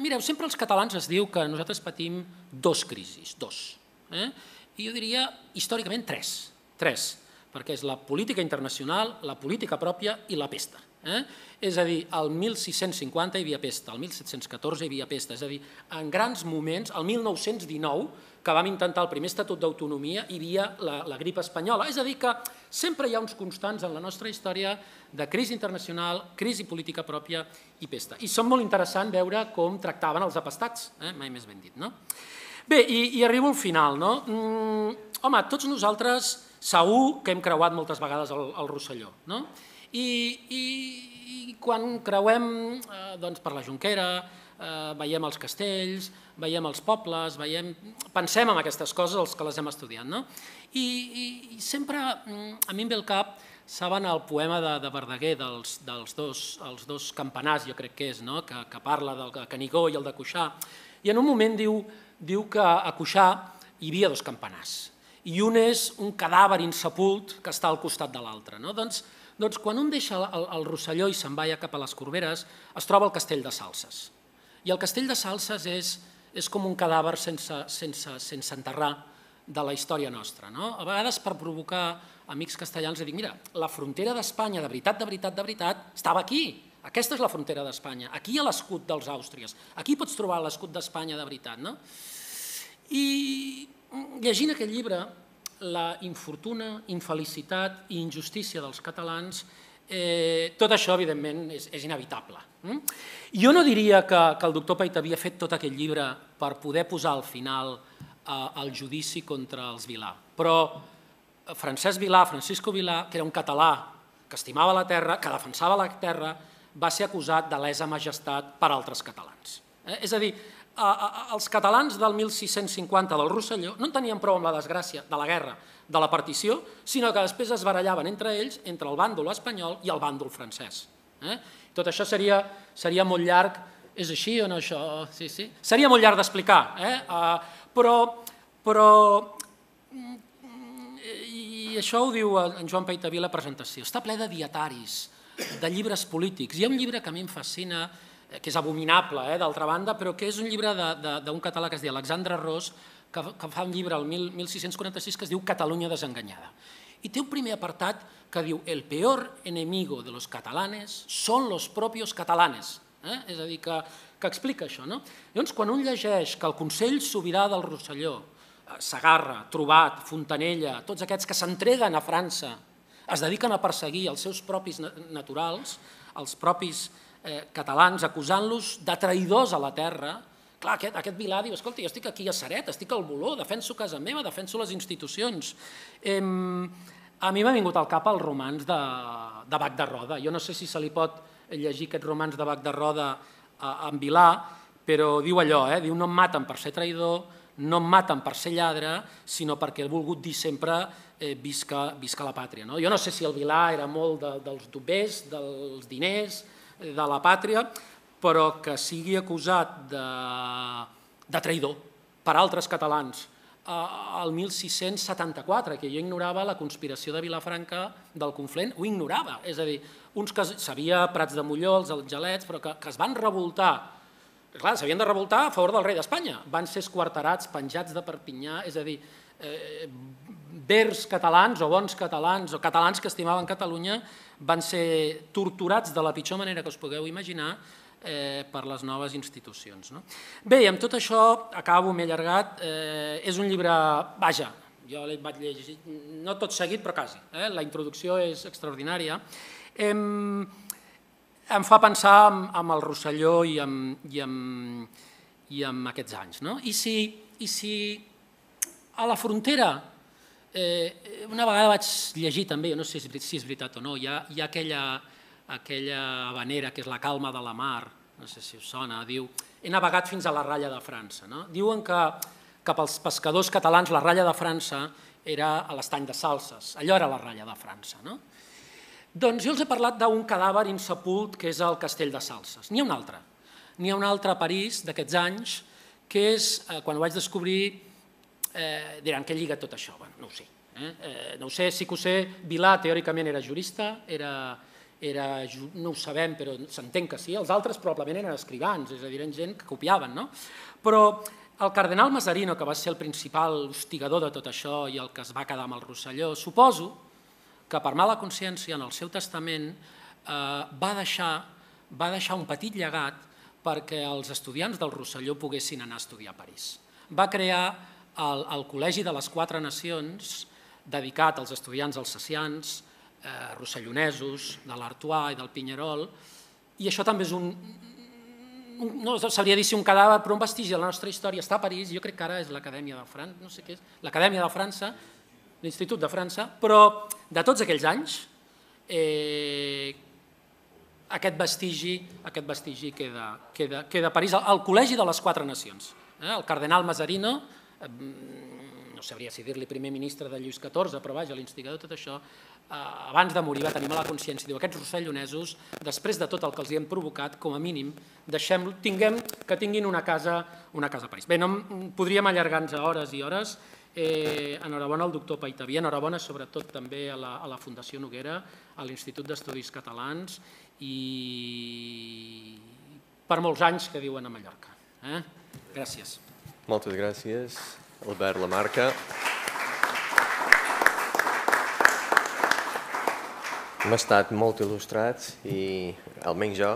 Mireu, sempre els catalans es diu que nosaltres patim dos crisis, dos. I jo diria, històricament, tres, perquè és la política internacional, la política pròpia i la pesta. És a dir, el 1650 hi havia pesta, el 1714 hi havia pesta, és a dir, en grans moments, el 1919, que vam intentar el primer estatut d'autonomia, hi havia la grip espanyola. És a dir, que sempre hi ha uns constants en la nostra història de crisi internacional, crisi política pròpia i pesta. I són molt interessant veure com tractaven els apestats, mai més ben dit. Bé, i arribo al final. Home, tots nosaltres segur que hem creuat moltes vegades el Rosselló, no? I quan creuem per la Jonquera, veiem els castells, veiem els pobles, pensem en aquestes coses els que les hem estudiat. I sempre a mi em ve al cap, saben el poema de Verdaguer, dels dos campanars, jo crec que és, que parla del Canigó i el de Cuixà, i en un moment diu que a Cuixà hi havia dos campanars, i un és un cadàver insepult que està al costat de l'altre. Doncs quan un deixa el Rosselló i se'n va cap a les Corberes, es troba el Castell de Salses. I el Castell de Salses és com un cadàver sense enterrar, de la història nostra. A vegades, per provocar amics castellans, dic, mira, la frontera d'Espanya, de veritat, de veritat, de veritat, estava aquí. Aquesta és la frontera d'Espanya. Aquí hi ha l'escut dels àustries. Aquí pots trobar l'escut d'Espanya de veritat. I llegint aquest llibre, la infortuna, infelicitat i injustícia dels catalans, tot això, evidentment, és inevitable. Jo no diria que el doctor Peytaví havia fet tot aquest llibre per poder posar al final el judici contra els Vilar. Però Francesc Vilar, Francisco Vilar, que era un català que estimava la terra, que defensava la terra, va ser acusat de lesa majestat per altres catalans. És a dir, els catalans del 1650 del Rosselló no en tenien prou amb la desgràcia de la guerra, de la partició, sinó que després es barallaven entre ells, entre el bàndol espanyol i el bàndol francès. Tot això seria molt llarg. És així o no això? Sí, sí. Seria molt llarg d'explicar, però, i això ho diu en Joan Peytaví a la presentació, està ple de dietaris, de llibres polítics. Hi ha un llibre que a mi em fascina, que és abominable, d'altra banda, però que és un llibre d'un català que es diu Alexandre Ross, que fa un llibre el 1646 que es diu Catalunya desenganyada. I té un primer apartat que diu «El peor enemigo de los catalanes son los propios catalanes». És a dir, que explica això. Llavors, quan un llegeix que el Consell Sobirà del Rosselló, Segarra, Trobat, Fontanella, tots aquests que s'entreguen a França, es dediquen a perseguir els seus propis naturals, els propis catalans, acusant-los de traïdors a la terra, clar, aquest Vilar diu, escolta, jo estic aquí a Ceret, estic al Voló, defenso casa meva, defenso les institucions. A mi m'ha vingut al cap els romans de Bac de Roda. Jo no sé si se li pot llegir aquests romans de Bac de Roda en Vilar, però diu allò, diu no em maten per ser traïdor, no em maten per ser lladre, sinó perquè he volgut dir sempre visca la pàtria. Jo no sé si el Vilar era molt dels doblers, dels diners, de la pàtria, però que sigui acusat de traïdor per altres catalans. El 1674, que jo ignorava la conspiració de Vilafranca del Conflent, ho ignorava, és a dir, uns que sabia Prats de Molló, els Algelets, però que es van revoltar, clar, s'havien de revoltar a favor del rei d'Espanya, van ser esquarterats, penjats de Perpinyà, és a dir, verds catalans o bons catalans o catalans que estimaven Catalunya van ser torturats de la pitjor manera que us pugueu imaginar per les noves institucions. Bé, amb tot això, acabo, m'he allargat, és un llibre, vaja, jo el vaig llegir, no tot seguit, però quasi, la introducció és extraordinària. Em fa pensar en el Rosselló i en aquests anys. I si a la frontera, una vegada vaig llegir també, no sé si és veritat o no, hi ha aquella havanera que és la calma de la mar, no sé si us sona, diu, he navegat fins a la ratlla de França. Diuen que pels pescadors catalans la ratlla de França era a l'estany de Salses, allò era la ratlla de França. Doncs jo els he parlat d'un cadàver insepult que és el Castell de Salses. N'hi ha un altre, a París d'aquests anys, que és, quan ho vaig descobrir, diran que lliga tot això, no ho sé. No ho sé, sí que ho sé, Vilar teòricament era jurista, no ho sabem, però s'entén que sí, els altres probablement eren escrivans, és a dir, eren gent que copiaven, no? Però el cardenal Mazzarino, que va ser el principal hostigador de tot això i el que es va quedar amb el Rosselló, suposo que per mala consciència en el seu testament va deixar un petit llegat perquè els estudiants del Rosselló poguessin anar a estudiar a París. Va crear el Col·legi de les Quatre Nacions dedicat als estudiants alsacians, rossellonesos, de l'Artois i del Pinyerol, i això també és un, no sabria dir si un cadàver, però un vestigi de la nostra història està a París, jo crec que ara és l'Acadèmia de França, no sé què és, l'Acadèmia de França, l'Institut de França, però de tots aquells anys aquest vestigi queda a París, al Col·legi de les Quatre Nacions. El cardenal Mazzarino, no sabria si dir-li primer ministre de Lluís XIV, però vaja, l'instigador de tot això, abans de morir va tenir mala consciència, diu, aquests rossellonesos, després de tot el que els hi hem provocat, com a mínim, tinguem que tinguin una casa a París. Bé, podríem allargar-nos a hores i hores. Enhorabona al doctor Peytaví, enhorabona sobretot també a la Fundació Noguera, a l'Institut d'Estudis Catalans i per molts anys que diuen a Mallorca. Gràcies. Moltes gràcies, Albert Lamarca. Hem estat molt il·lustrats i, almenys jo,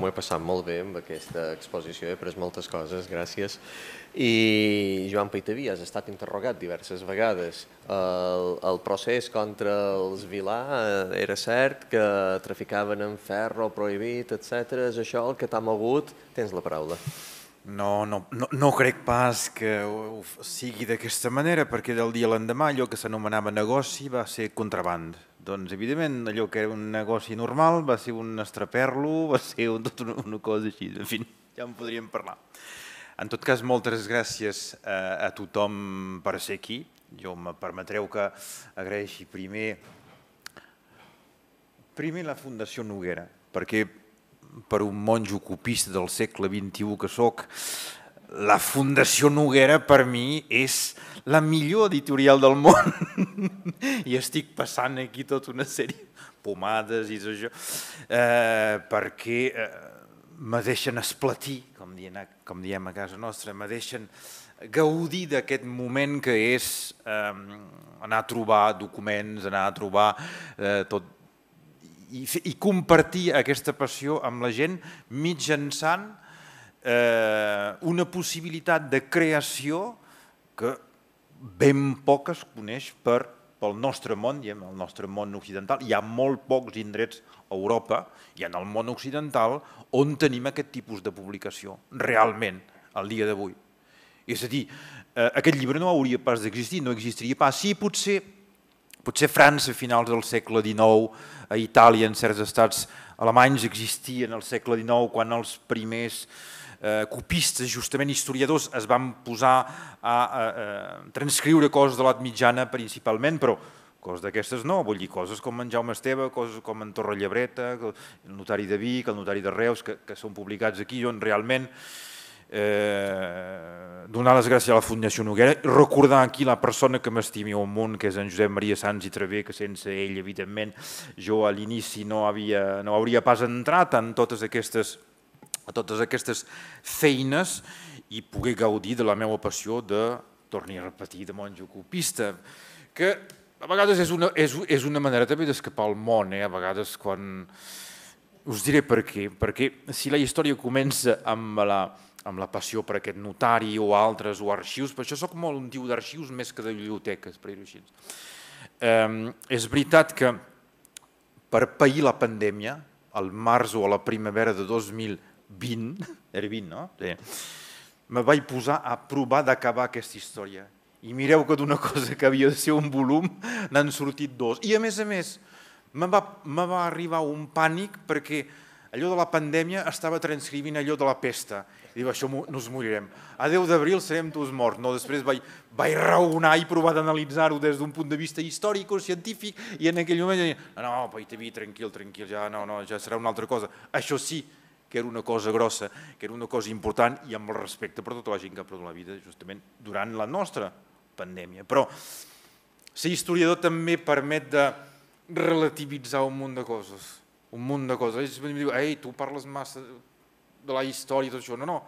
m'ho he passat molt bé amb aquesta exposició, he après moltes coses, gràcies. I Joan Peytaví, has estat interrogat diverses vegades. El procés contra els Vilar era cert que traficaven en ferro, prohibit, etc. És això el que t'ha mogut? Tens la paraula. No crec pas que sigui d'aquesta manera, perquè del dia a l'endemà allò que s'anomenava negoci va ser contraband. Doncs, evidentment, allò que era un negoci normal va ser un estraperlo, va ser tota una cosa així, en fi, ja en podríem parlar. En tot cas, moltes gràcies a tothom per ser aquí. Jo em permetreu que agraeixi primer la Fundació Noguera, perquè per un monjo copista del segle XXI que sóc, la Fundació Noguera per mi és la millor editorial del món i estic passant aquí tota una sèrie de pomades i això perquè me deixen esplatir, com diem a casa nostra, me deixen gaudir d'aquest moment que és anar a trobar documents, anar a trobar tot i compartir aquesta passió amb la gent mitjançant una possibilitat de creació que ben poc es coneix pel nostre món, el nostre món occidental. Hi ha molt pocs indrets a Europa i en el món occidental on tenim aquest tipus de publicació, realment, al dia d'avui. És a dir, aquest llibre no hauria pas d'existir, no existiria pas. Sí, potser França a finals del segle XIX, a Itàlia, en certs estats alemanys, existia en el segle XIX quan els primers copistes, justament historiadors, es van posar a transcriure coses de l'edat mitjana principalment, però coses d'aquestes no, vull dir coses com en Jaume Esteve, coses com en Torre Llebreta, el notari de Vic, el notari de Reus, que són publicats aquí, on realment donar les gràcies a la Fundació Noguera, recordar aquí la persona que m'estimi al món, que és en Josep Maria Sanzi Travé, que sense ell, evidentment, jo a l'inici no hauria pas entrat en totes aquestes feines i poder gaudir de la meva passió de, torni a repetir, de monjo copista, que a vegades és una manera també d'escapar al món, a vegades quan... Us diré per què, perquè si la història comença amb la passió per aquest notari o altres o arxius, per això soc molt un tio d'arxius més que de biblioteques, per dir-ho així. És veritat que per pair la pandèmia, al març o a la primavera de 2020, era 20, no? Me vaig posar a provar d'acabar aquesta història. I mireu que d'una cosa que havia de ser un volum n'han sortit dos. I a més, me va arribar un pànic perquè allò de la pandèmia estava transcrivint allò de la pesta. I dic, això nos morirem. A 10 d'abril serem tots morts. Després vaig raonar i provar d'analitzar-ho des d'un punt de vista històric o científic i en aquell moment deia, no, Peytaví, tranquil, ja serà una altra cosa. Això sí, que era una cosa grossa, que era una cosa important i amb el respecte per tota la gent que ha perdut la vida justament durant la nostra pandèmia. Però ser historiador també permet de relativitzar un munt de coses. Un munt de coses. Ells em diuen, ei, tu parles massa de la història i tot això. No.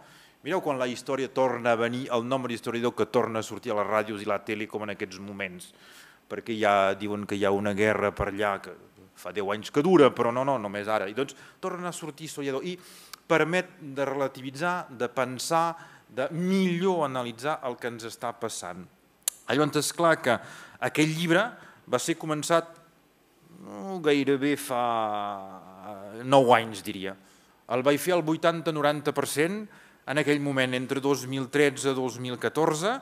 Mireu quan la història torna a venir, el nombre d'historiador que torna a sortir a les ràdios i la tele com en aquests moments. Perquè ja diuen que hi ha una guerra per allà que... fa 10 anys que dura, però no, només ara. I doncs torna a sortir historiador i permet de relativitzar, de pensar, de millor analitzar el que ens està passant. Llavors, és clar que aquest llibre va ser començat gairebé fa 9 anys, diria. El vaig fer al 80-90% en aquell moment, entre 2013 i 2014,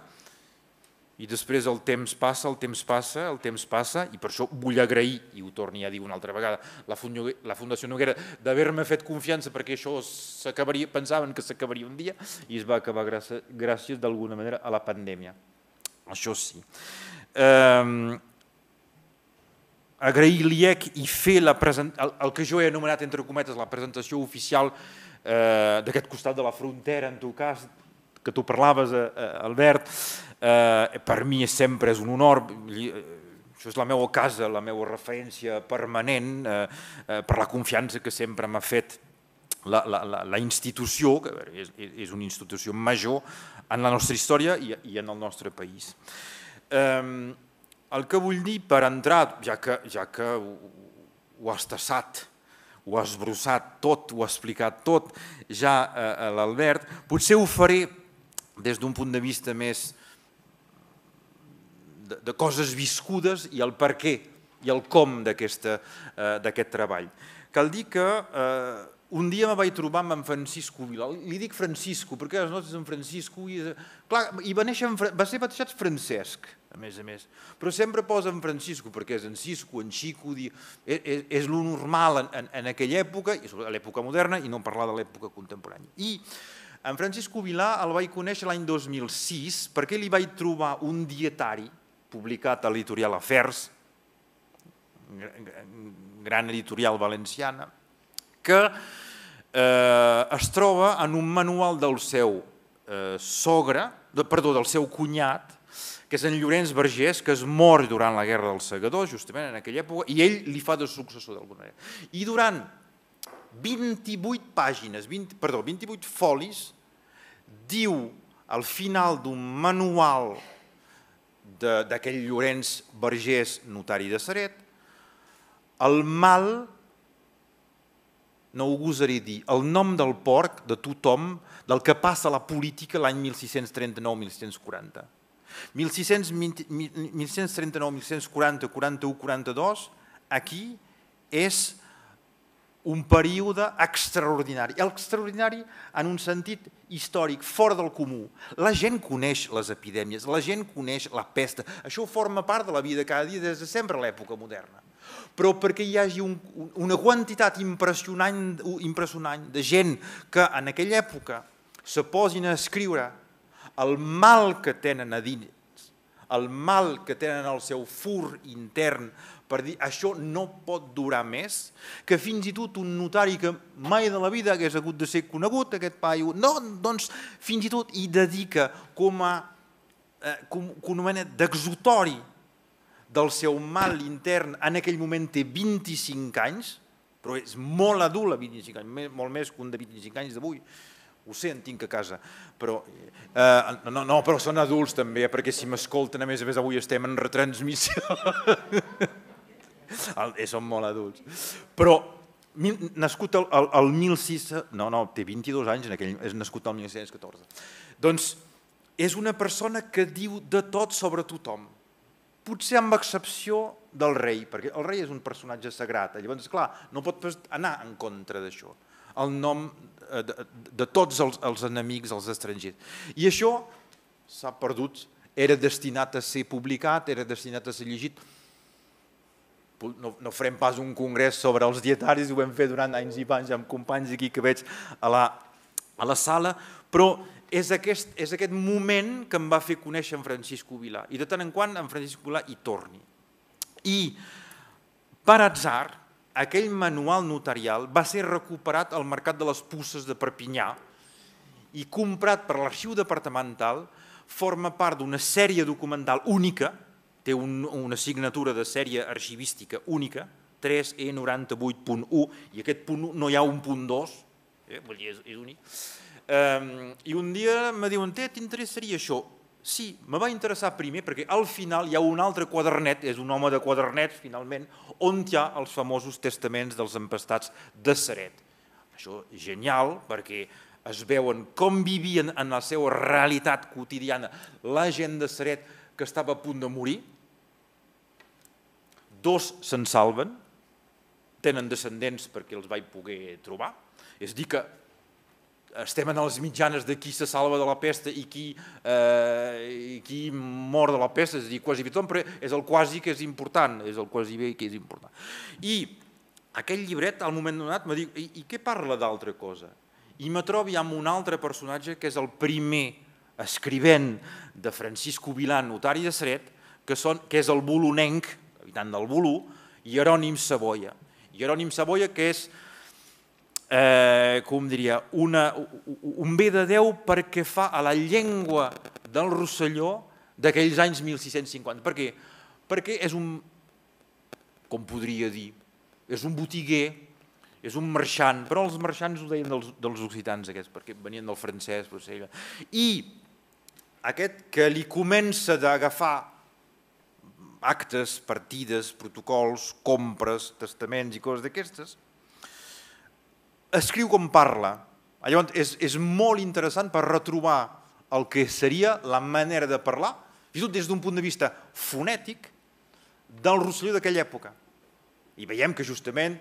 i després el temps passa i per això vull agrair, i ho torni a dir una altra vegada, la Fundació Noguera d'haver-me fet confiança perquè això s'acabaria, pensaven que s'acabaria un dia i es va acabar gràcies d'alguna manera a la pandèmia. Això sí. Agrair l'IEC i fer el que jo he anomenat entre cometes la presentació oficial d'aquest costat de la frontera, en tot cas, que tu parlaves, Albert, per mi sempre és un honor, això és la meva casa, la meva referència permanent per la confiança que sempre m'ha fet la institució, que és una institució major en la nostra història i en el nostre país. El que vull dir per entrar, ja que ho has tassat, ho has brossat tot, ho ha explicat tot ja l'Albert. Potser ho faré des d'un punt de vista més de coses viscudes i el per què i el com d'aquest treball. Cal dir que un dia em vaig trobar amb en Francisco Vilar. Li dic Francisco perquè els nostres en Francisco... I va ser batejat Francesc, a més, però sempre posa en Francisco perquè és en Cisco, en Xico, és el normal en aquella època, és l'època moderna i no parlar de l'època contemporània. I en Francisco Vilar el vaig conèixer l'any 2006 perquè li vaig trobar un dietari publicat a l'editorial Afers, gran editorial valenciana, que es troba en un manual del seu cunyat, que és en Llorenç Vergés, que es mor durant la Guerra dels Segadors, justament en aquella època, i ell li fa de successor d'alguna manera. I durant 28 pàgines, 28 folis, diu al final d'un manual d'aquell Llorenç Vergés, notari de Ceret, el mal, no ho gosaré dir, el nom del porc de tothom del que passa la política l'any 1639-1640. 1639-1640-41-42, aquí és un període extraordinari. Extraordinari en un sentit històric, fora del comú. La gent coneix les epidèmies, la gent coneix la pesta. Això forma part de la vida cada dia des de sempre a l'època moderna. Però perquè hi hagi una quantitat impressionant de gent que en aquella època se posin a escriure el mal que tenen a dins, el mal que tenen al seu fur intern, per dir això no pot durar més, que fins i tot un notari que mai de la vida hagués hagut de ser conegut, aquest paio, no, doncs fins i tot hi dedica com a mena d'exutori del seu mal intern, en aquell moment té 25 anys, però és molt adult a 25 anys, molt més que un de 25 anys d'avui. Ho sé, en tinc a casa, però són adults també, perquè si m'escolten, a més avui estem en retransmissió. Són molt adults. Però nascut al 1600... No, té 22 anys, és nascut al 1614. Doncs és una persona que diu de tot sobre tothom, potser amb excepció del rei, perquè el rei és un personatge sagrat, llavors, clar, no pot anar en contra d'això. El nom de tots els enemics, els estrangers. I això s'ha perdut, era destinat a ser publicat, era destinat a ser llegit. No farem pas un congrés sobre els dietaris, ho hem fet durant anys i panys amb companys aquí que veig a la sala, però és aquest moment que em va fer conèixer en Francisco Vilar. I de tant en quant en Francisco Vilar hi torni. I per atzar, aquell manual notarial va ser recuperat al mercat de les Puces de Perpinyà i comprat per l'arxiu departamental, forma part d'una sèrie documental única, té una signatura de sèrie arxivística única, 3E98.1, i aquest punt 1 no hi ha un punt 2, és únic. I un dia em diuen, t'interessaria això? Sí, me va interessar primer perquè al final hi ha un altre quadernet, és un home de quadernets, finalment, on hi ha els famosos testaments dels empestats de Ceret. Això és genial perquè es veuen com vivien en la seva realitat quotidiana la gent de Ceret que estava a punt de morir. 2 se'n salven, tenen descendents perquè els vaig poder trobar, és a dir que estem en els mitjanes de qui se salva de la pesta i qui mor de la pesta, és a dir, quasi bé tothom, però és el quasi que és important, és el quasi bé que és important. I aquell llibret, al moment donat, m'ha dit, i què parla d'altra cosa? I me trobi amb un altre personatge que és el primer escrivent de Francisco Vilar, notari de Ceret, que és el bolonenc, habitant del Voló, Jeroni Saboia. Jeroni Saboia, que és, com diria, un bé de Déu perquè fa a la llengua del Rosselló d'aquells anys 1650. Per què? Perquè és un, com podria dir, és un botiguer, és un marxant, però els marxants ho deien dels occitans aquests, perquè venien del francès. I aquest que li comença d'agafar actes, partides, protocols, compres, testaments i coses d'aquestes. Escriu com parla. Llavors és molt interessant per retrobar el que seria la manera de parlar, fins i tot des d'un punt de vista fonètic, del rosselló d'aquella època. I veiem que justament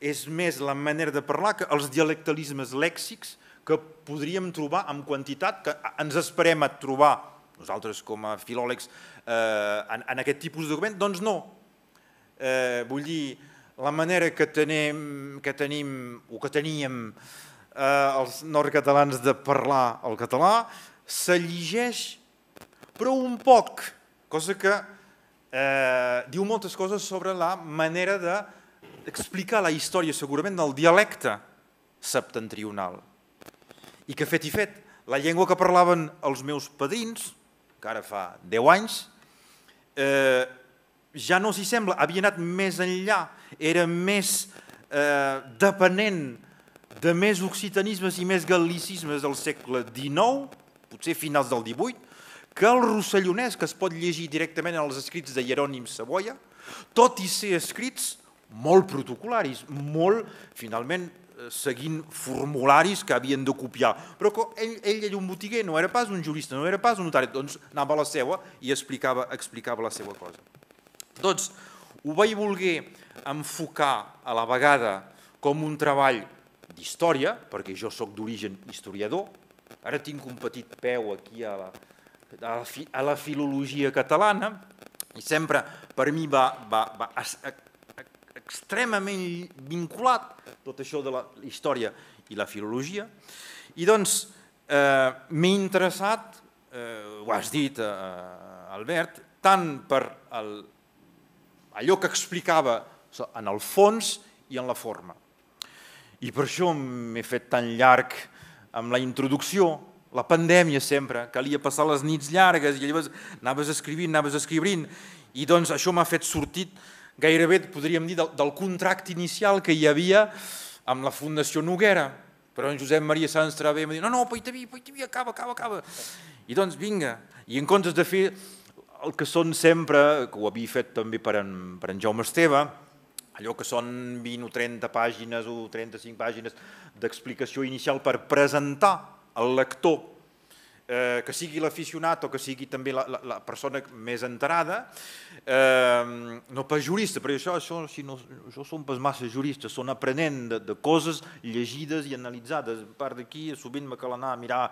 és més la manera de parlar que els dialectalismes lèxics que podríem trobar amb quantitat, que ens esperem a trobar nosaltres com a filòlegs en aquest tipus de document, doncs no. Vull dir, la manera que teníem els nord-catalans de parlar el català se llegeix però un poc, cosa que diu moltes coses sobre la manera d'explicar la història segurament del dialecte septentrional. I que fet i fet, la llengua que parlaven els meus padrins, que ara fa 10 anys, ja no s'hi sembla, havia anat més enllà, era més depenent de més occitanismes i més gal·licismes del segle XIX, potser finals del XVIII, que el rossellonès, que es pot llegir directament en els escrits de Jeroni Saboia, tot i ser escrits molt protocolaris, molt, finalment, seguint formularis que havien de copiar. Però ell era un botiguer, no era pas un jurista, no era pas un notari, doncs anava a la seva i explicava la seva cosa. Doncs ho vaig voler enfocar a la vegada com un treball d'història, perquè jo soc d'origen historiador, ara tinc un petit peu aquí a la filologia catalana, i sempre per mi va extremament vinculat tot això de la història i la filologia, i doncs m'he interessat, ho has dit, Albert, tant per allò que explicava en el fons i en la forma. I per això m'he fet tan llarg amb la introducció, la pandèmia sempre, calia passar les nits llargues i llavors anaves escrivint, i doncs això m'ha fet sortir gairebé, podríem dir, del contracte inicial que hi havia amb la Fundació Noguera. Però en Josep Maria Sanzi Travé em va dir, no, Peytaví, acaba. I doncs vinga, i en comptes de fer el que són sempre, que ho havia fet també per en Jaume Esteve, allò que són 20 o 30 pàgines o 35 pàgines d'explicació inicial per presentar al lector, que sigui l'aficionat o que sigui també la persona més enterada, no pas jurista, perquè jo som pas massa jurista, són aprenent de coses llegides i analitzades. A part d'aquí, sovint me cal anar a mirar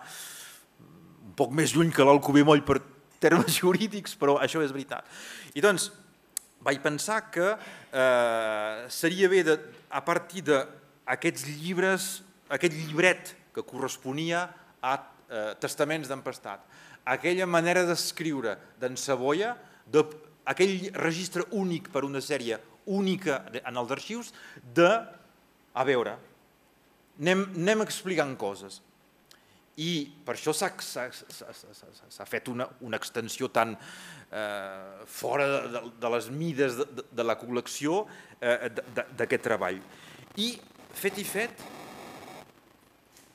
un poc més lluny que l'Alcover Moll per termes jurídics, però això és veritat. I doncs, vaig pensar que seria bé, a partir d'aquests llibres, aquest llibret que corresponia a Testaments d'Empestat, aquella manera d'escriure d'en Saboia, aquell registre únic per una sèrie única en els arxius, a veure, anem explicant coses. I per això s'ha fet una extensió tan fora de les mides de la col·lecció d'aquest treball. I fet,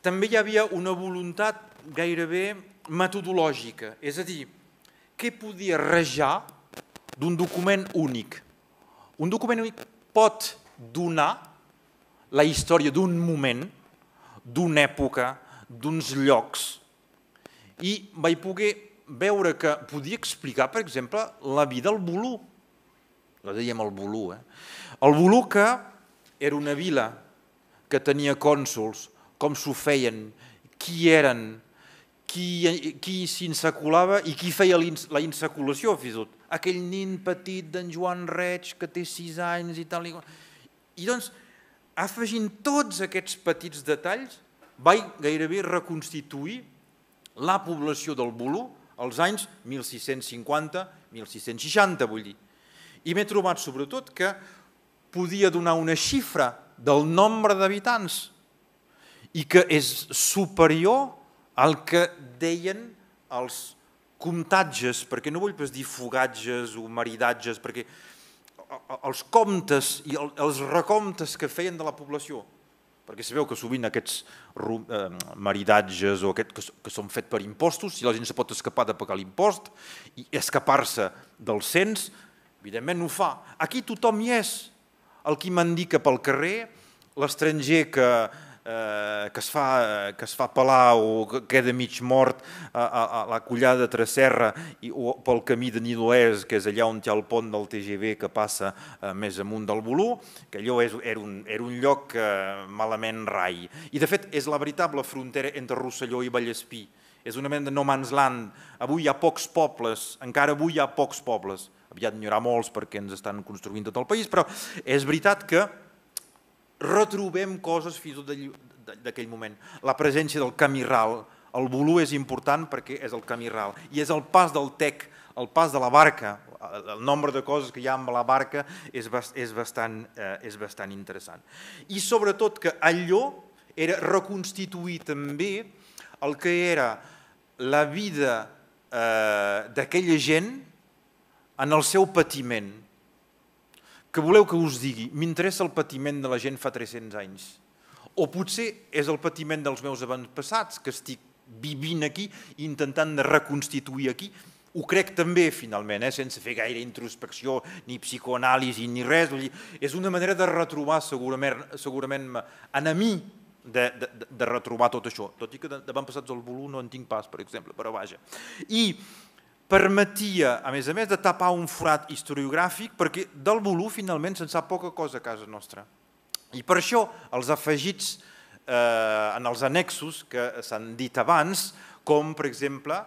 també hi havia una voluntat gairebé metodològica, és a dir, què podia rejar d'un document únic? Un document únic pot donar la història d'un moment, d'una època, d'uns llocs, i vaig poder veure que podia explicar, per exemple, la vida al Voló. La dèiem al Voló. El Voló, que era una vila que tenia cònsols, com s'ho feien, qui eren, qui s'insaculava i qui feia la insaculació, fins i tot. Aquell nin petit d'en Joan Reig, que té 6 anys i tal. I doncs, afegint tots aquests petits detalls, vaig gairebé reconstituir la població del Voló als anys 1650-1660, vull dir. I m'he trobat, sobretot, que podia donar una xifra del nombre d'habitants i que és superior al que deien els comptatges, perquè no vull pas dir fogatges o maridatges, perquè els comptes i els recomptes que feien de la població, perquè sabeu que sovint aquests maridatges que són fets per impostos, si la gent se pot escapar de pagar l'impost i escapar-se del cens, Evidentment no ho fa. Aquí tothom hi és. El qui mendica pel carrer, l'estranger que es fa pelar o que queda mig mort a la collada de Tresserra o pel camí de Nidoès, que és allà on hi ha el pont del TGV que passa més amunt del Voló, que allò era un lloc que malament rai. I de fet és la veritable frontera entre Rosselló i Vallespí. És una mena de no man's land. Avui hi ha pocs pobles, encara avui hi ha pocs pobles. Aviat n'hi haurà molts perquè ens estan construint tot el país, però és veritat que retrobem coses fins i tot d'aquell moment. La presència del camí ral, el Voló és important perquè és el camí ral i és el pas del Tec, el pas de la barca. El nombre de coses que hi ha amb la barca és bastant interessant. I sobretot que allò era reconstituir també el que era la vida d'aquella gent en el seu patiment. Que voleu que us digui, m'interessa el patiment de la gent fa 300 anys. O potser és el patiment dels meus avantpassats, que estic vivint aquí i intentant de reconstituir aquí. Ho crec també, finalment, sense fer gaire introspecció, ni psicoanàlisi, ni res. És una manera de retrobar, segurament, en mi, de retrobar tot això. Tot i que d'avantpassats al Voló no en tinc pas, per exemple, però vaja. I permetia, a més, de tapar un forat historiogràfic perquè del Voló finalment se'n sap poca cosa a casa nostra. I per això els afegits en els annexos que s'han dit abans, com per exemple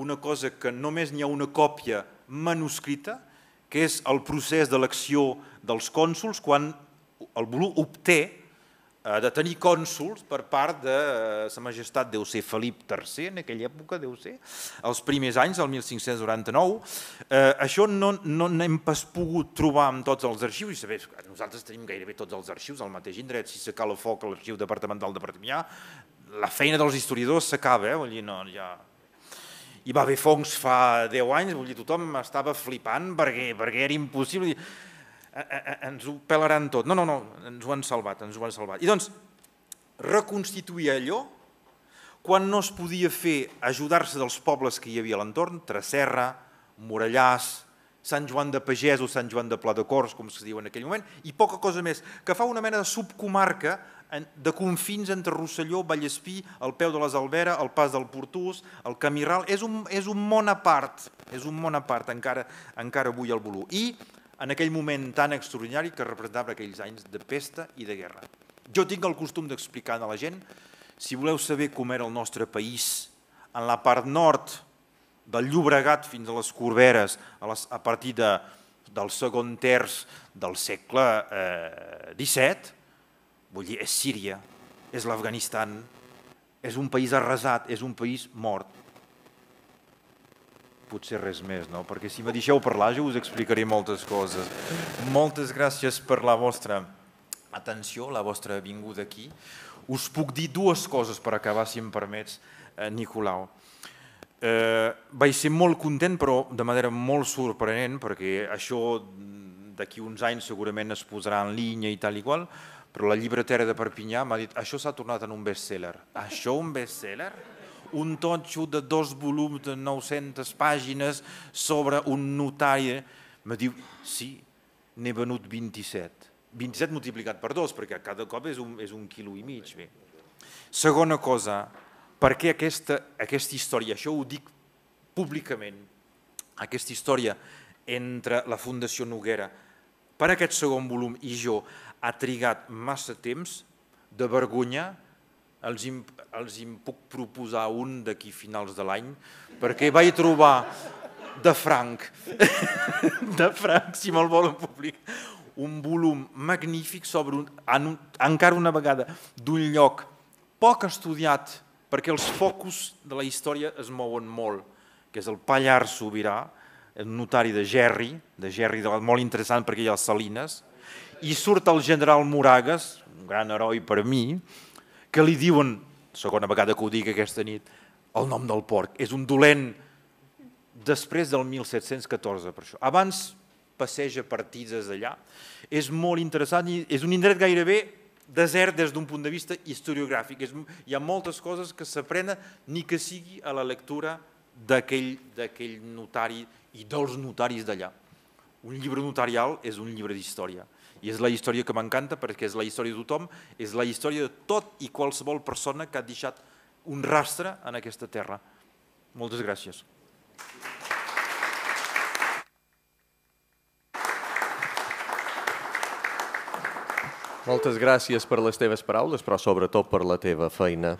una cosa que només n'hi ha una còpia manuscrita, que és el procés d'elecció dels cònsuls quan el Voló obté de tenir cònsuls per part de Sa Majestat, deu ser Felip III, en aquella època, deu ser, els primers anys, el 1599. Això no n'hem pas pogut trobar en tots els arxius, i sabeu, nosaltres tenim gairebé tots els arxius al mateix indret, si s'acaba el foc a l'arxiu departamental de Perpinyà, la feina dels historiadors s'acaba, hi va haver fongs fa 10 anys, tothom estava flipant perquè era impossible. Ens ho pelaran tot. No, ens ho han salvat, ens ho han salvat. I doncs, reconstituir allò, quan no es podia fer ajudar-se dels pobles que hi havia a l'entorn, Tresserra, Morellàs, Sant Joan de Pagès o Sant Joan de Pladecorts, com es diu en aquell moment, i poca cosa més, que fa una mena de subcomarca de confins entre Rosselló, Vallespí, el peu de les Albera, el pas del Portús, el camí ral. És un món a part, encara avui al Voló. I en aquell moment tan extraordinari que representava aquells anys de pesta i de guerra. Jo tinc el costum d'explicar a la gent, si voleu saber com era el nostre país, en la part nord del Llobregat fins a les Corberes, a partir del segon terç del segle XVII, vull dir, és Síria, és l'Afganistan, és un país arrasat, és un país mort. Potser res més, no? Perquè si me deixeu parlar jo us explicaré moltes coses. Moltes gràcies per la vostra atenció, la vostra vinguda aquí. Us puc dir dues coses per acabar, si em permets, Nicolau. Vaig ser molt content, però de manera molt sorprenent, perquè això d'aquí uns anys segurament es posarà en línia i tal i qual, però la llibretera de Perpinyà m'ha dit això s'ha tornat en un best-seller. Això un best-seller? Un totxo de 2 volums de 900 pàgines sobre un notari. Me diu, sí, n'he venut 27. 27 multiplicat per 2, perquè cada cop és un quilo i mig. Segona cosa, per què aquesta història, això ho dic públicament, aquesta història entre la Fundació Noguera per aquest segon volum i jo ha trigat massa temps de vergonya. Els en puc proposar un d'aquí finals de l'any, perquè vaig trobar de franc, si me'l volen publicar, un volum magnífic sobre, encara una vegada, d'un lloc poc estudiat, perquè els focus de la història es mouen molt, que és el Pallars Sobirà, el notari de Gerri, molt interessant perquè hi ha les Salines, i surt el general Moragues, un gran heroi per mi, que li diuen, segona vegada que ho dic aquesta nit, el nom del porc. És un dolent després del 1714, per això. Abans passeja partides allà. És molt interessant i és un indret gairebé desert des d'un punt de vista historiogràfic. Hi ha moltes coses que s'aprenen ni que sigui a la lectura d'aquell notari i dels notaris d'allà. Un llibre notarial és un llibre d'història. I és la història que m'encanta perquè és la història de tothom, és la història de tot i qualsevol persona que ha deixat un rastre en aquesta terra. Moltes gràcies. Moltes gràcies per les teves paraules, però sobretot per la teva feina.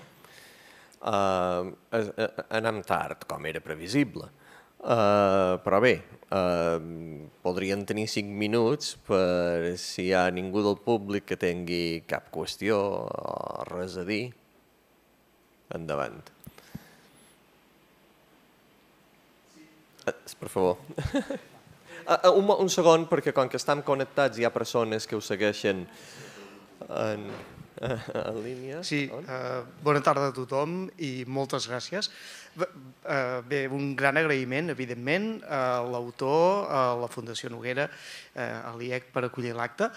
Anem tard, com era previsible. Però bé, podríem tenir 5 minuts per si hi ha ningú del públic que tingui cap qüestió o res a dir. Endavant. Per favor. Un segon, perquè com que estem connectats hi ha persones que ho segueixen en línia. Sí, bona tarda a tothom i moltes gràcies. Bé, un gran agraïment, evidentment, a l'autor, a la Fundació Noguera, a l'IEC per acollir l'acte.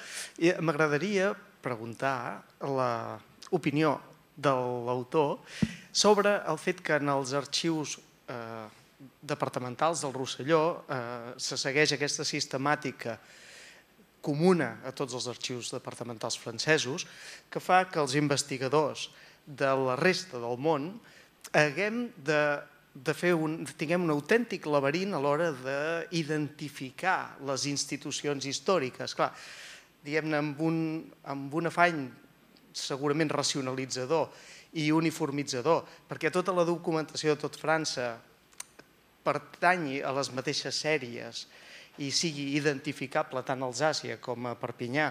M'agradaria preguntar l'opinió de l'autor sobre el fet que en els arxius departamentals del Rosselló se segueix aquesta sistemàtica comuna a tots els arxius departamentals francesos que fa que els investigadors de la resta del món haguem de fer tinguem un autèntic laberint a l'hora d'identificar les institucions històriques. Clar, diguem-ne, amb un afany segurament racionalitzador i uniformitzador, perquè tota la documentació de tot França pertanyi a les mateixes sèries i sigui identificable tant a Alsàcia com a Perpinyà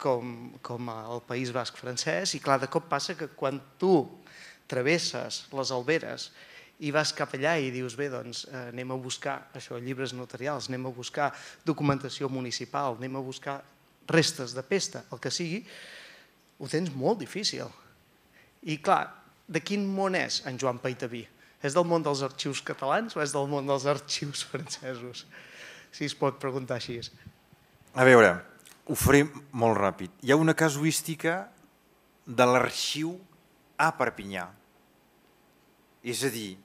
com al País Basc francès. I clar, de cop passa que quan tu travesses les alberes i vas cap allà i dius, bé, doncs anem a buscar això, llibres notarials, anem a buscar documentació municipal, anem a buscar restes de pesta, el que sigui, ho tens molt difícil. I clar, de quin món és en Joan Peytaví? És del món dels arxius catalans o és del món dels arxius francesos? Si es pot preguntar així. A veure, ho faré molt ràpid. Hi ha una casuística de l'arxiu a Perpinyà. És a dir,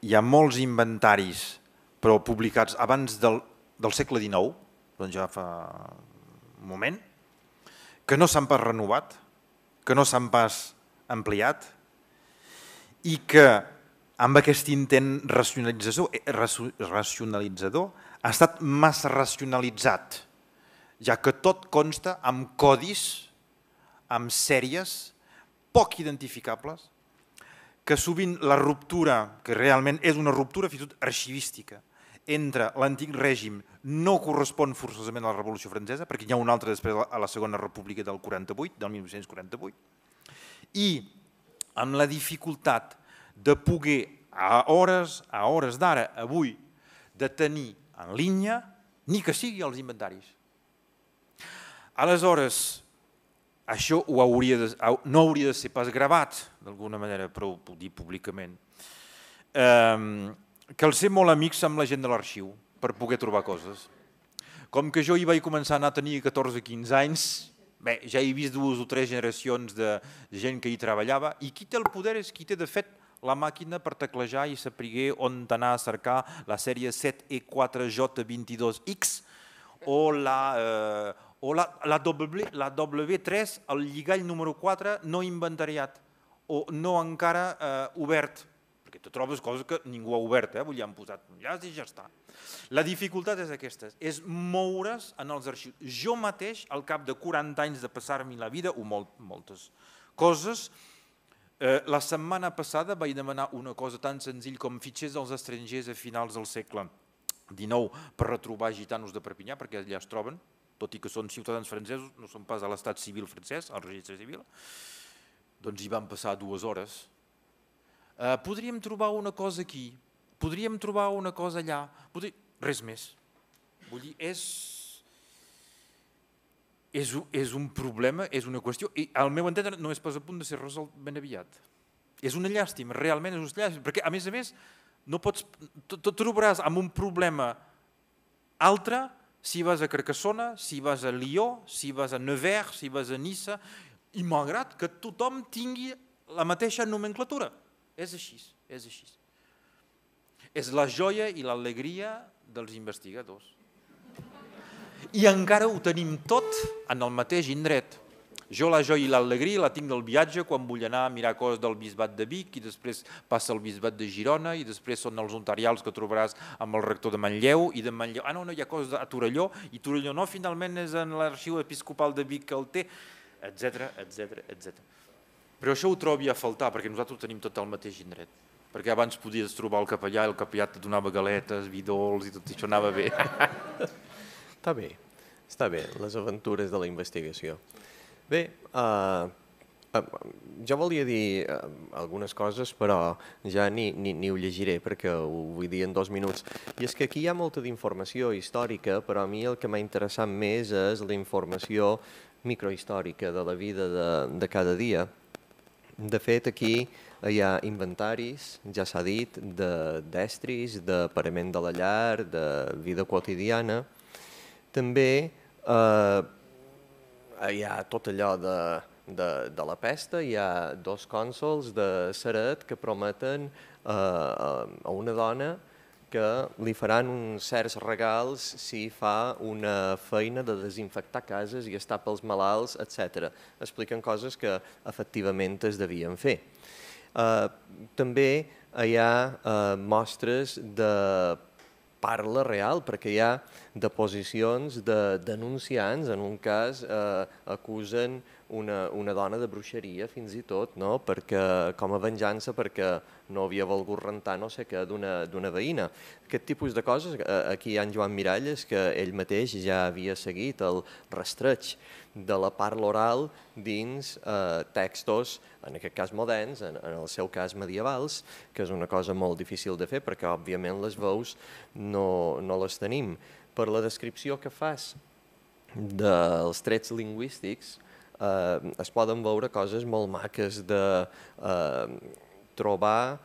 hi ha molts inventaris, però publicats abans del segle XIX, doncs ja fa un moment, que no s'han pas renovat, que no s'han pas ampliat i que amb aquest intent racionalitzador ha estat massa racionalitzat, ja que tot consta amb codis, amb sèries poc identificables, que sovint la ruptura, que realment és una ruptura fins i tot arxivística, entre l'antic règim no correspon forçosament a la Revolució Francesa, perquè hi ha una altra després a la Segona República del 1948, i amb la dificultat de poder, a hores d'ara, avui, de tenir en línia, ni que sigui els inventaris. Aleshores, això no hauria de ser pas gravat, d'alguna manera, però ho puc dir públicament. Cal ser molt amics amb la gent de l'arxiu per poder trobar coses. Com que jo hi vaig començar a anar a tenir 14 o 15 anys, bé, ja he vist 2 o 3 generacions de gent que hi treballava i qui té el poder és qui té de fet la màquina per teclejar i saber on anar a cercar la sèrie 7E4J22X o la W3, el lligall número 4 no inventariat o no encara obert. Perquè tu trobes coses que ningú ha obert, vull dir, han posat enllaç i ja està. La dificultat és aquesta, és moure's en els arxius. Jo mateix, al cap de 40 anys de passar-me la vida, o moltes coses, la setmana passada vaig demanar una cosa tan senzilla com fitxers dels estrangers a finals del segle XIX per retrobar gitanos de Perpinyà, perquè allà es troben, tot i que són ciutadans francesos, no són pas a l'estat civil francès, al registre civil, doncs hi van passar 2 hores. Podríem trobar una cosa aquí, podríem trobar una cosa allà, res més. Vull dir, és un problema, és una qüestió, i al meu entendre no és pas a punt de ser resolt ben aviat. És una llàstima, realment és una llàstima, perquè a més, no pots, trobaràs amb un problema altre si vas a Carcassona, si vas a Lió, si vas a Nevers, si vas a Nissa, i malgrat que tothom tingui la mateixa nomenclatura. És així, és així. És la joia i l'alegria dels investigadors. i encara ho tenim tot en el mateix indret. Jo la joia i l'alegria la tinc del viatge quan vull anar a mirar coses del bisbat de Vic i després passa al bisbat de Girona i després són els ontarials que trobaràs amb el rector de Manlleu i de Manlleu. Ah, no, no, hi ha coses a Torelló i Torelló no, finalment és en l'arxiu episcopal de Vic que el té, etcètera, etcètera, etcètera. Però això ho trobi a faltar perquè nosaltres tenim tot el mateix indret. Perquè abans podies trobar el capellà i el capellà et donava galetes, vi dolç i tot això anava bé. Està bé, està bé, les aventures de la investigació. Bé, jo volia dir algunes coses, però ja ni ho llegiré perquè ho vull dir en 2 minuts. I és que aquí hi ha molta d'informació històrica, però a mi el que m'ha interessat més és la informació microhistòrica de la vida de cada dia. De fet, aquí hi ha inventaris, ja s'ha dit, de destris, de parament de la llar, de vida quotidiana. També hi ha tot allò de la pesta, hi ha 2 cònsols de Ceret que prometen a una dona que li faran uns certs regals si fa una feina de desinfectar cases i estar pels malalts, etc. Expliquen coses que efectivament es devien fer. També hi ha mostres de parla real, perquè hi ha deposicions de denunciants, en un cas acusen una dona de bruixeria fins i tot, com a venjança perquè no havia volgut rentar no sé què d'una veïna. Aquest tipus de coses, aquí hi ha en Joan Miralles, que ell mateix ja havia seguit el rastreig de la parla oral dins textos, en aquest cas moderns, en el seu cas medievals, que és una cosa molt difícil de fer perquè òbviament les veus no les tenim. Per la descripció que fas dels trets lingüístics es poden veure coses molt maques de trobar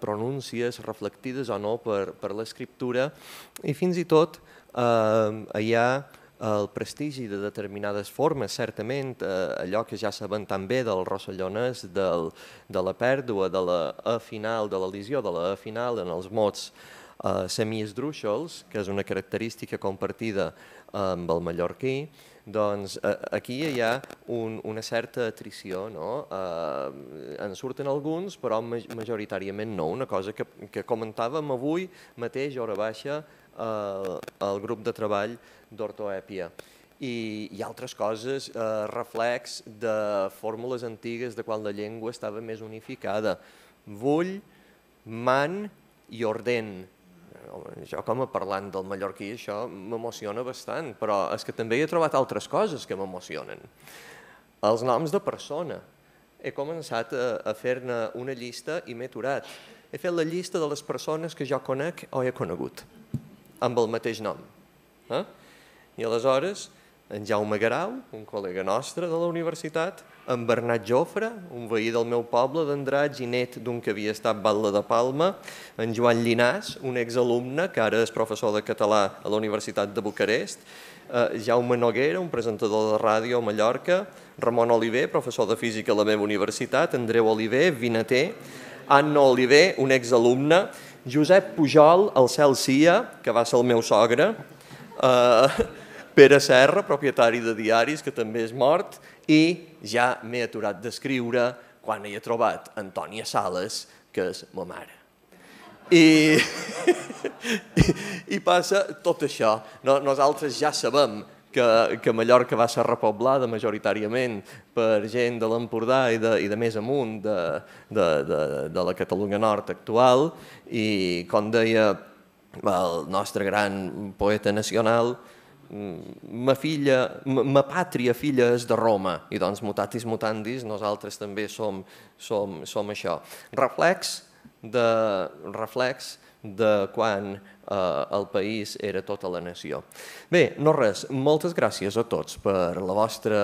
pronúncies reflectides o no per l'escriptura i fins i tot hi ha el prestigi de determinades formes, certament, allò que ja saben tan bé del rossellonès, de la pèrdua, de la e final, de l'elisió, de la e final en els mots semiesdrúixols, que és una característica compartida amb el mallorquí, doncs aquí hi ha una certa atrició, no? En surten alguns, però majoritàriament no, una cosa que comentàvem avui mateix, hora baixa, al grup de treball d'ortoèpia. I altres coses, reflex de fórmules antigues de quan la llengua estava més unificada. Vull, man i ordent. Jo com a parlant del mallorquí això m'emociona bastant, però és que també he trobat altres coses que m'emocionen. Els noms de persona. He començat a fer-ne una llista i m'he aturat. He fet la llista de les persones que jo conec o he conegut, amb el mateix nom. I aleshores, en Jaume Grau, un col·lega nostre de la universitat, en Bernat Jofre, un veí del meu poble d'Andratx i net d'un que havia estat batlle de Palma, en Joan Llinàs, un exalumne que ara és professor de català a la Universitat de Bucarest, Jaume Noguera, un presentador de ràdio a Mallorca, Ramon Oliver, professor de física a la meva universitat, Andreu Oliver, vinater, Anna Oliver, un exalumne, Josep Pujol, el Cel Cia, que va ser el meu sogre, Pere Serra, propietari de diaris, que també és mort, i ja m'he aturat d'escriure quan hi he trobat Antònia Sales, que és ma mare. I passa tot això. Nosaltres ja sabem que Mallorca va ser repoblada majoritàriament per gent de l'Empordà i de més amunt de la Catalunya Nord actual i, com deia el nostre gran poeta nacional, ma pàtria filla és de Roma i doncs mutatis mutandis nosaltres també som això. Reflex de quan el país era tota la nació. Bé, no res, moltes gràcies a tots per la vostra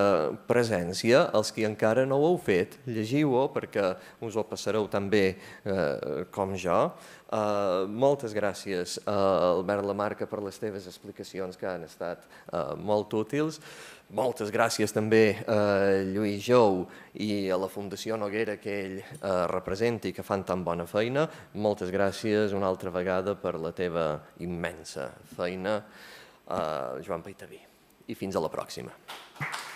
presència. Els que encara no ho heu fet, llegiu-ho perquè us ho passareu tan bé com jo. Moltes gràcies a Albert Lamarca per les teves explicacions que han estat molt útils. Moltes gràcies també a Lluís Jou i a la Fundació Noguera que ell representa i que fan tan bona feina. Moltes gràcies una altra vegada per la teva immensa feina, Joan Peytaví. I fins a la pròxima.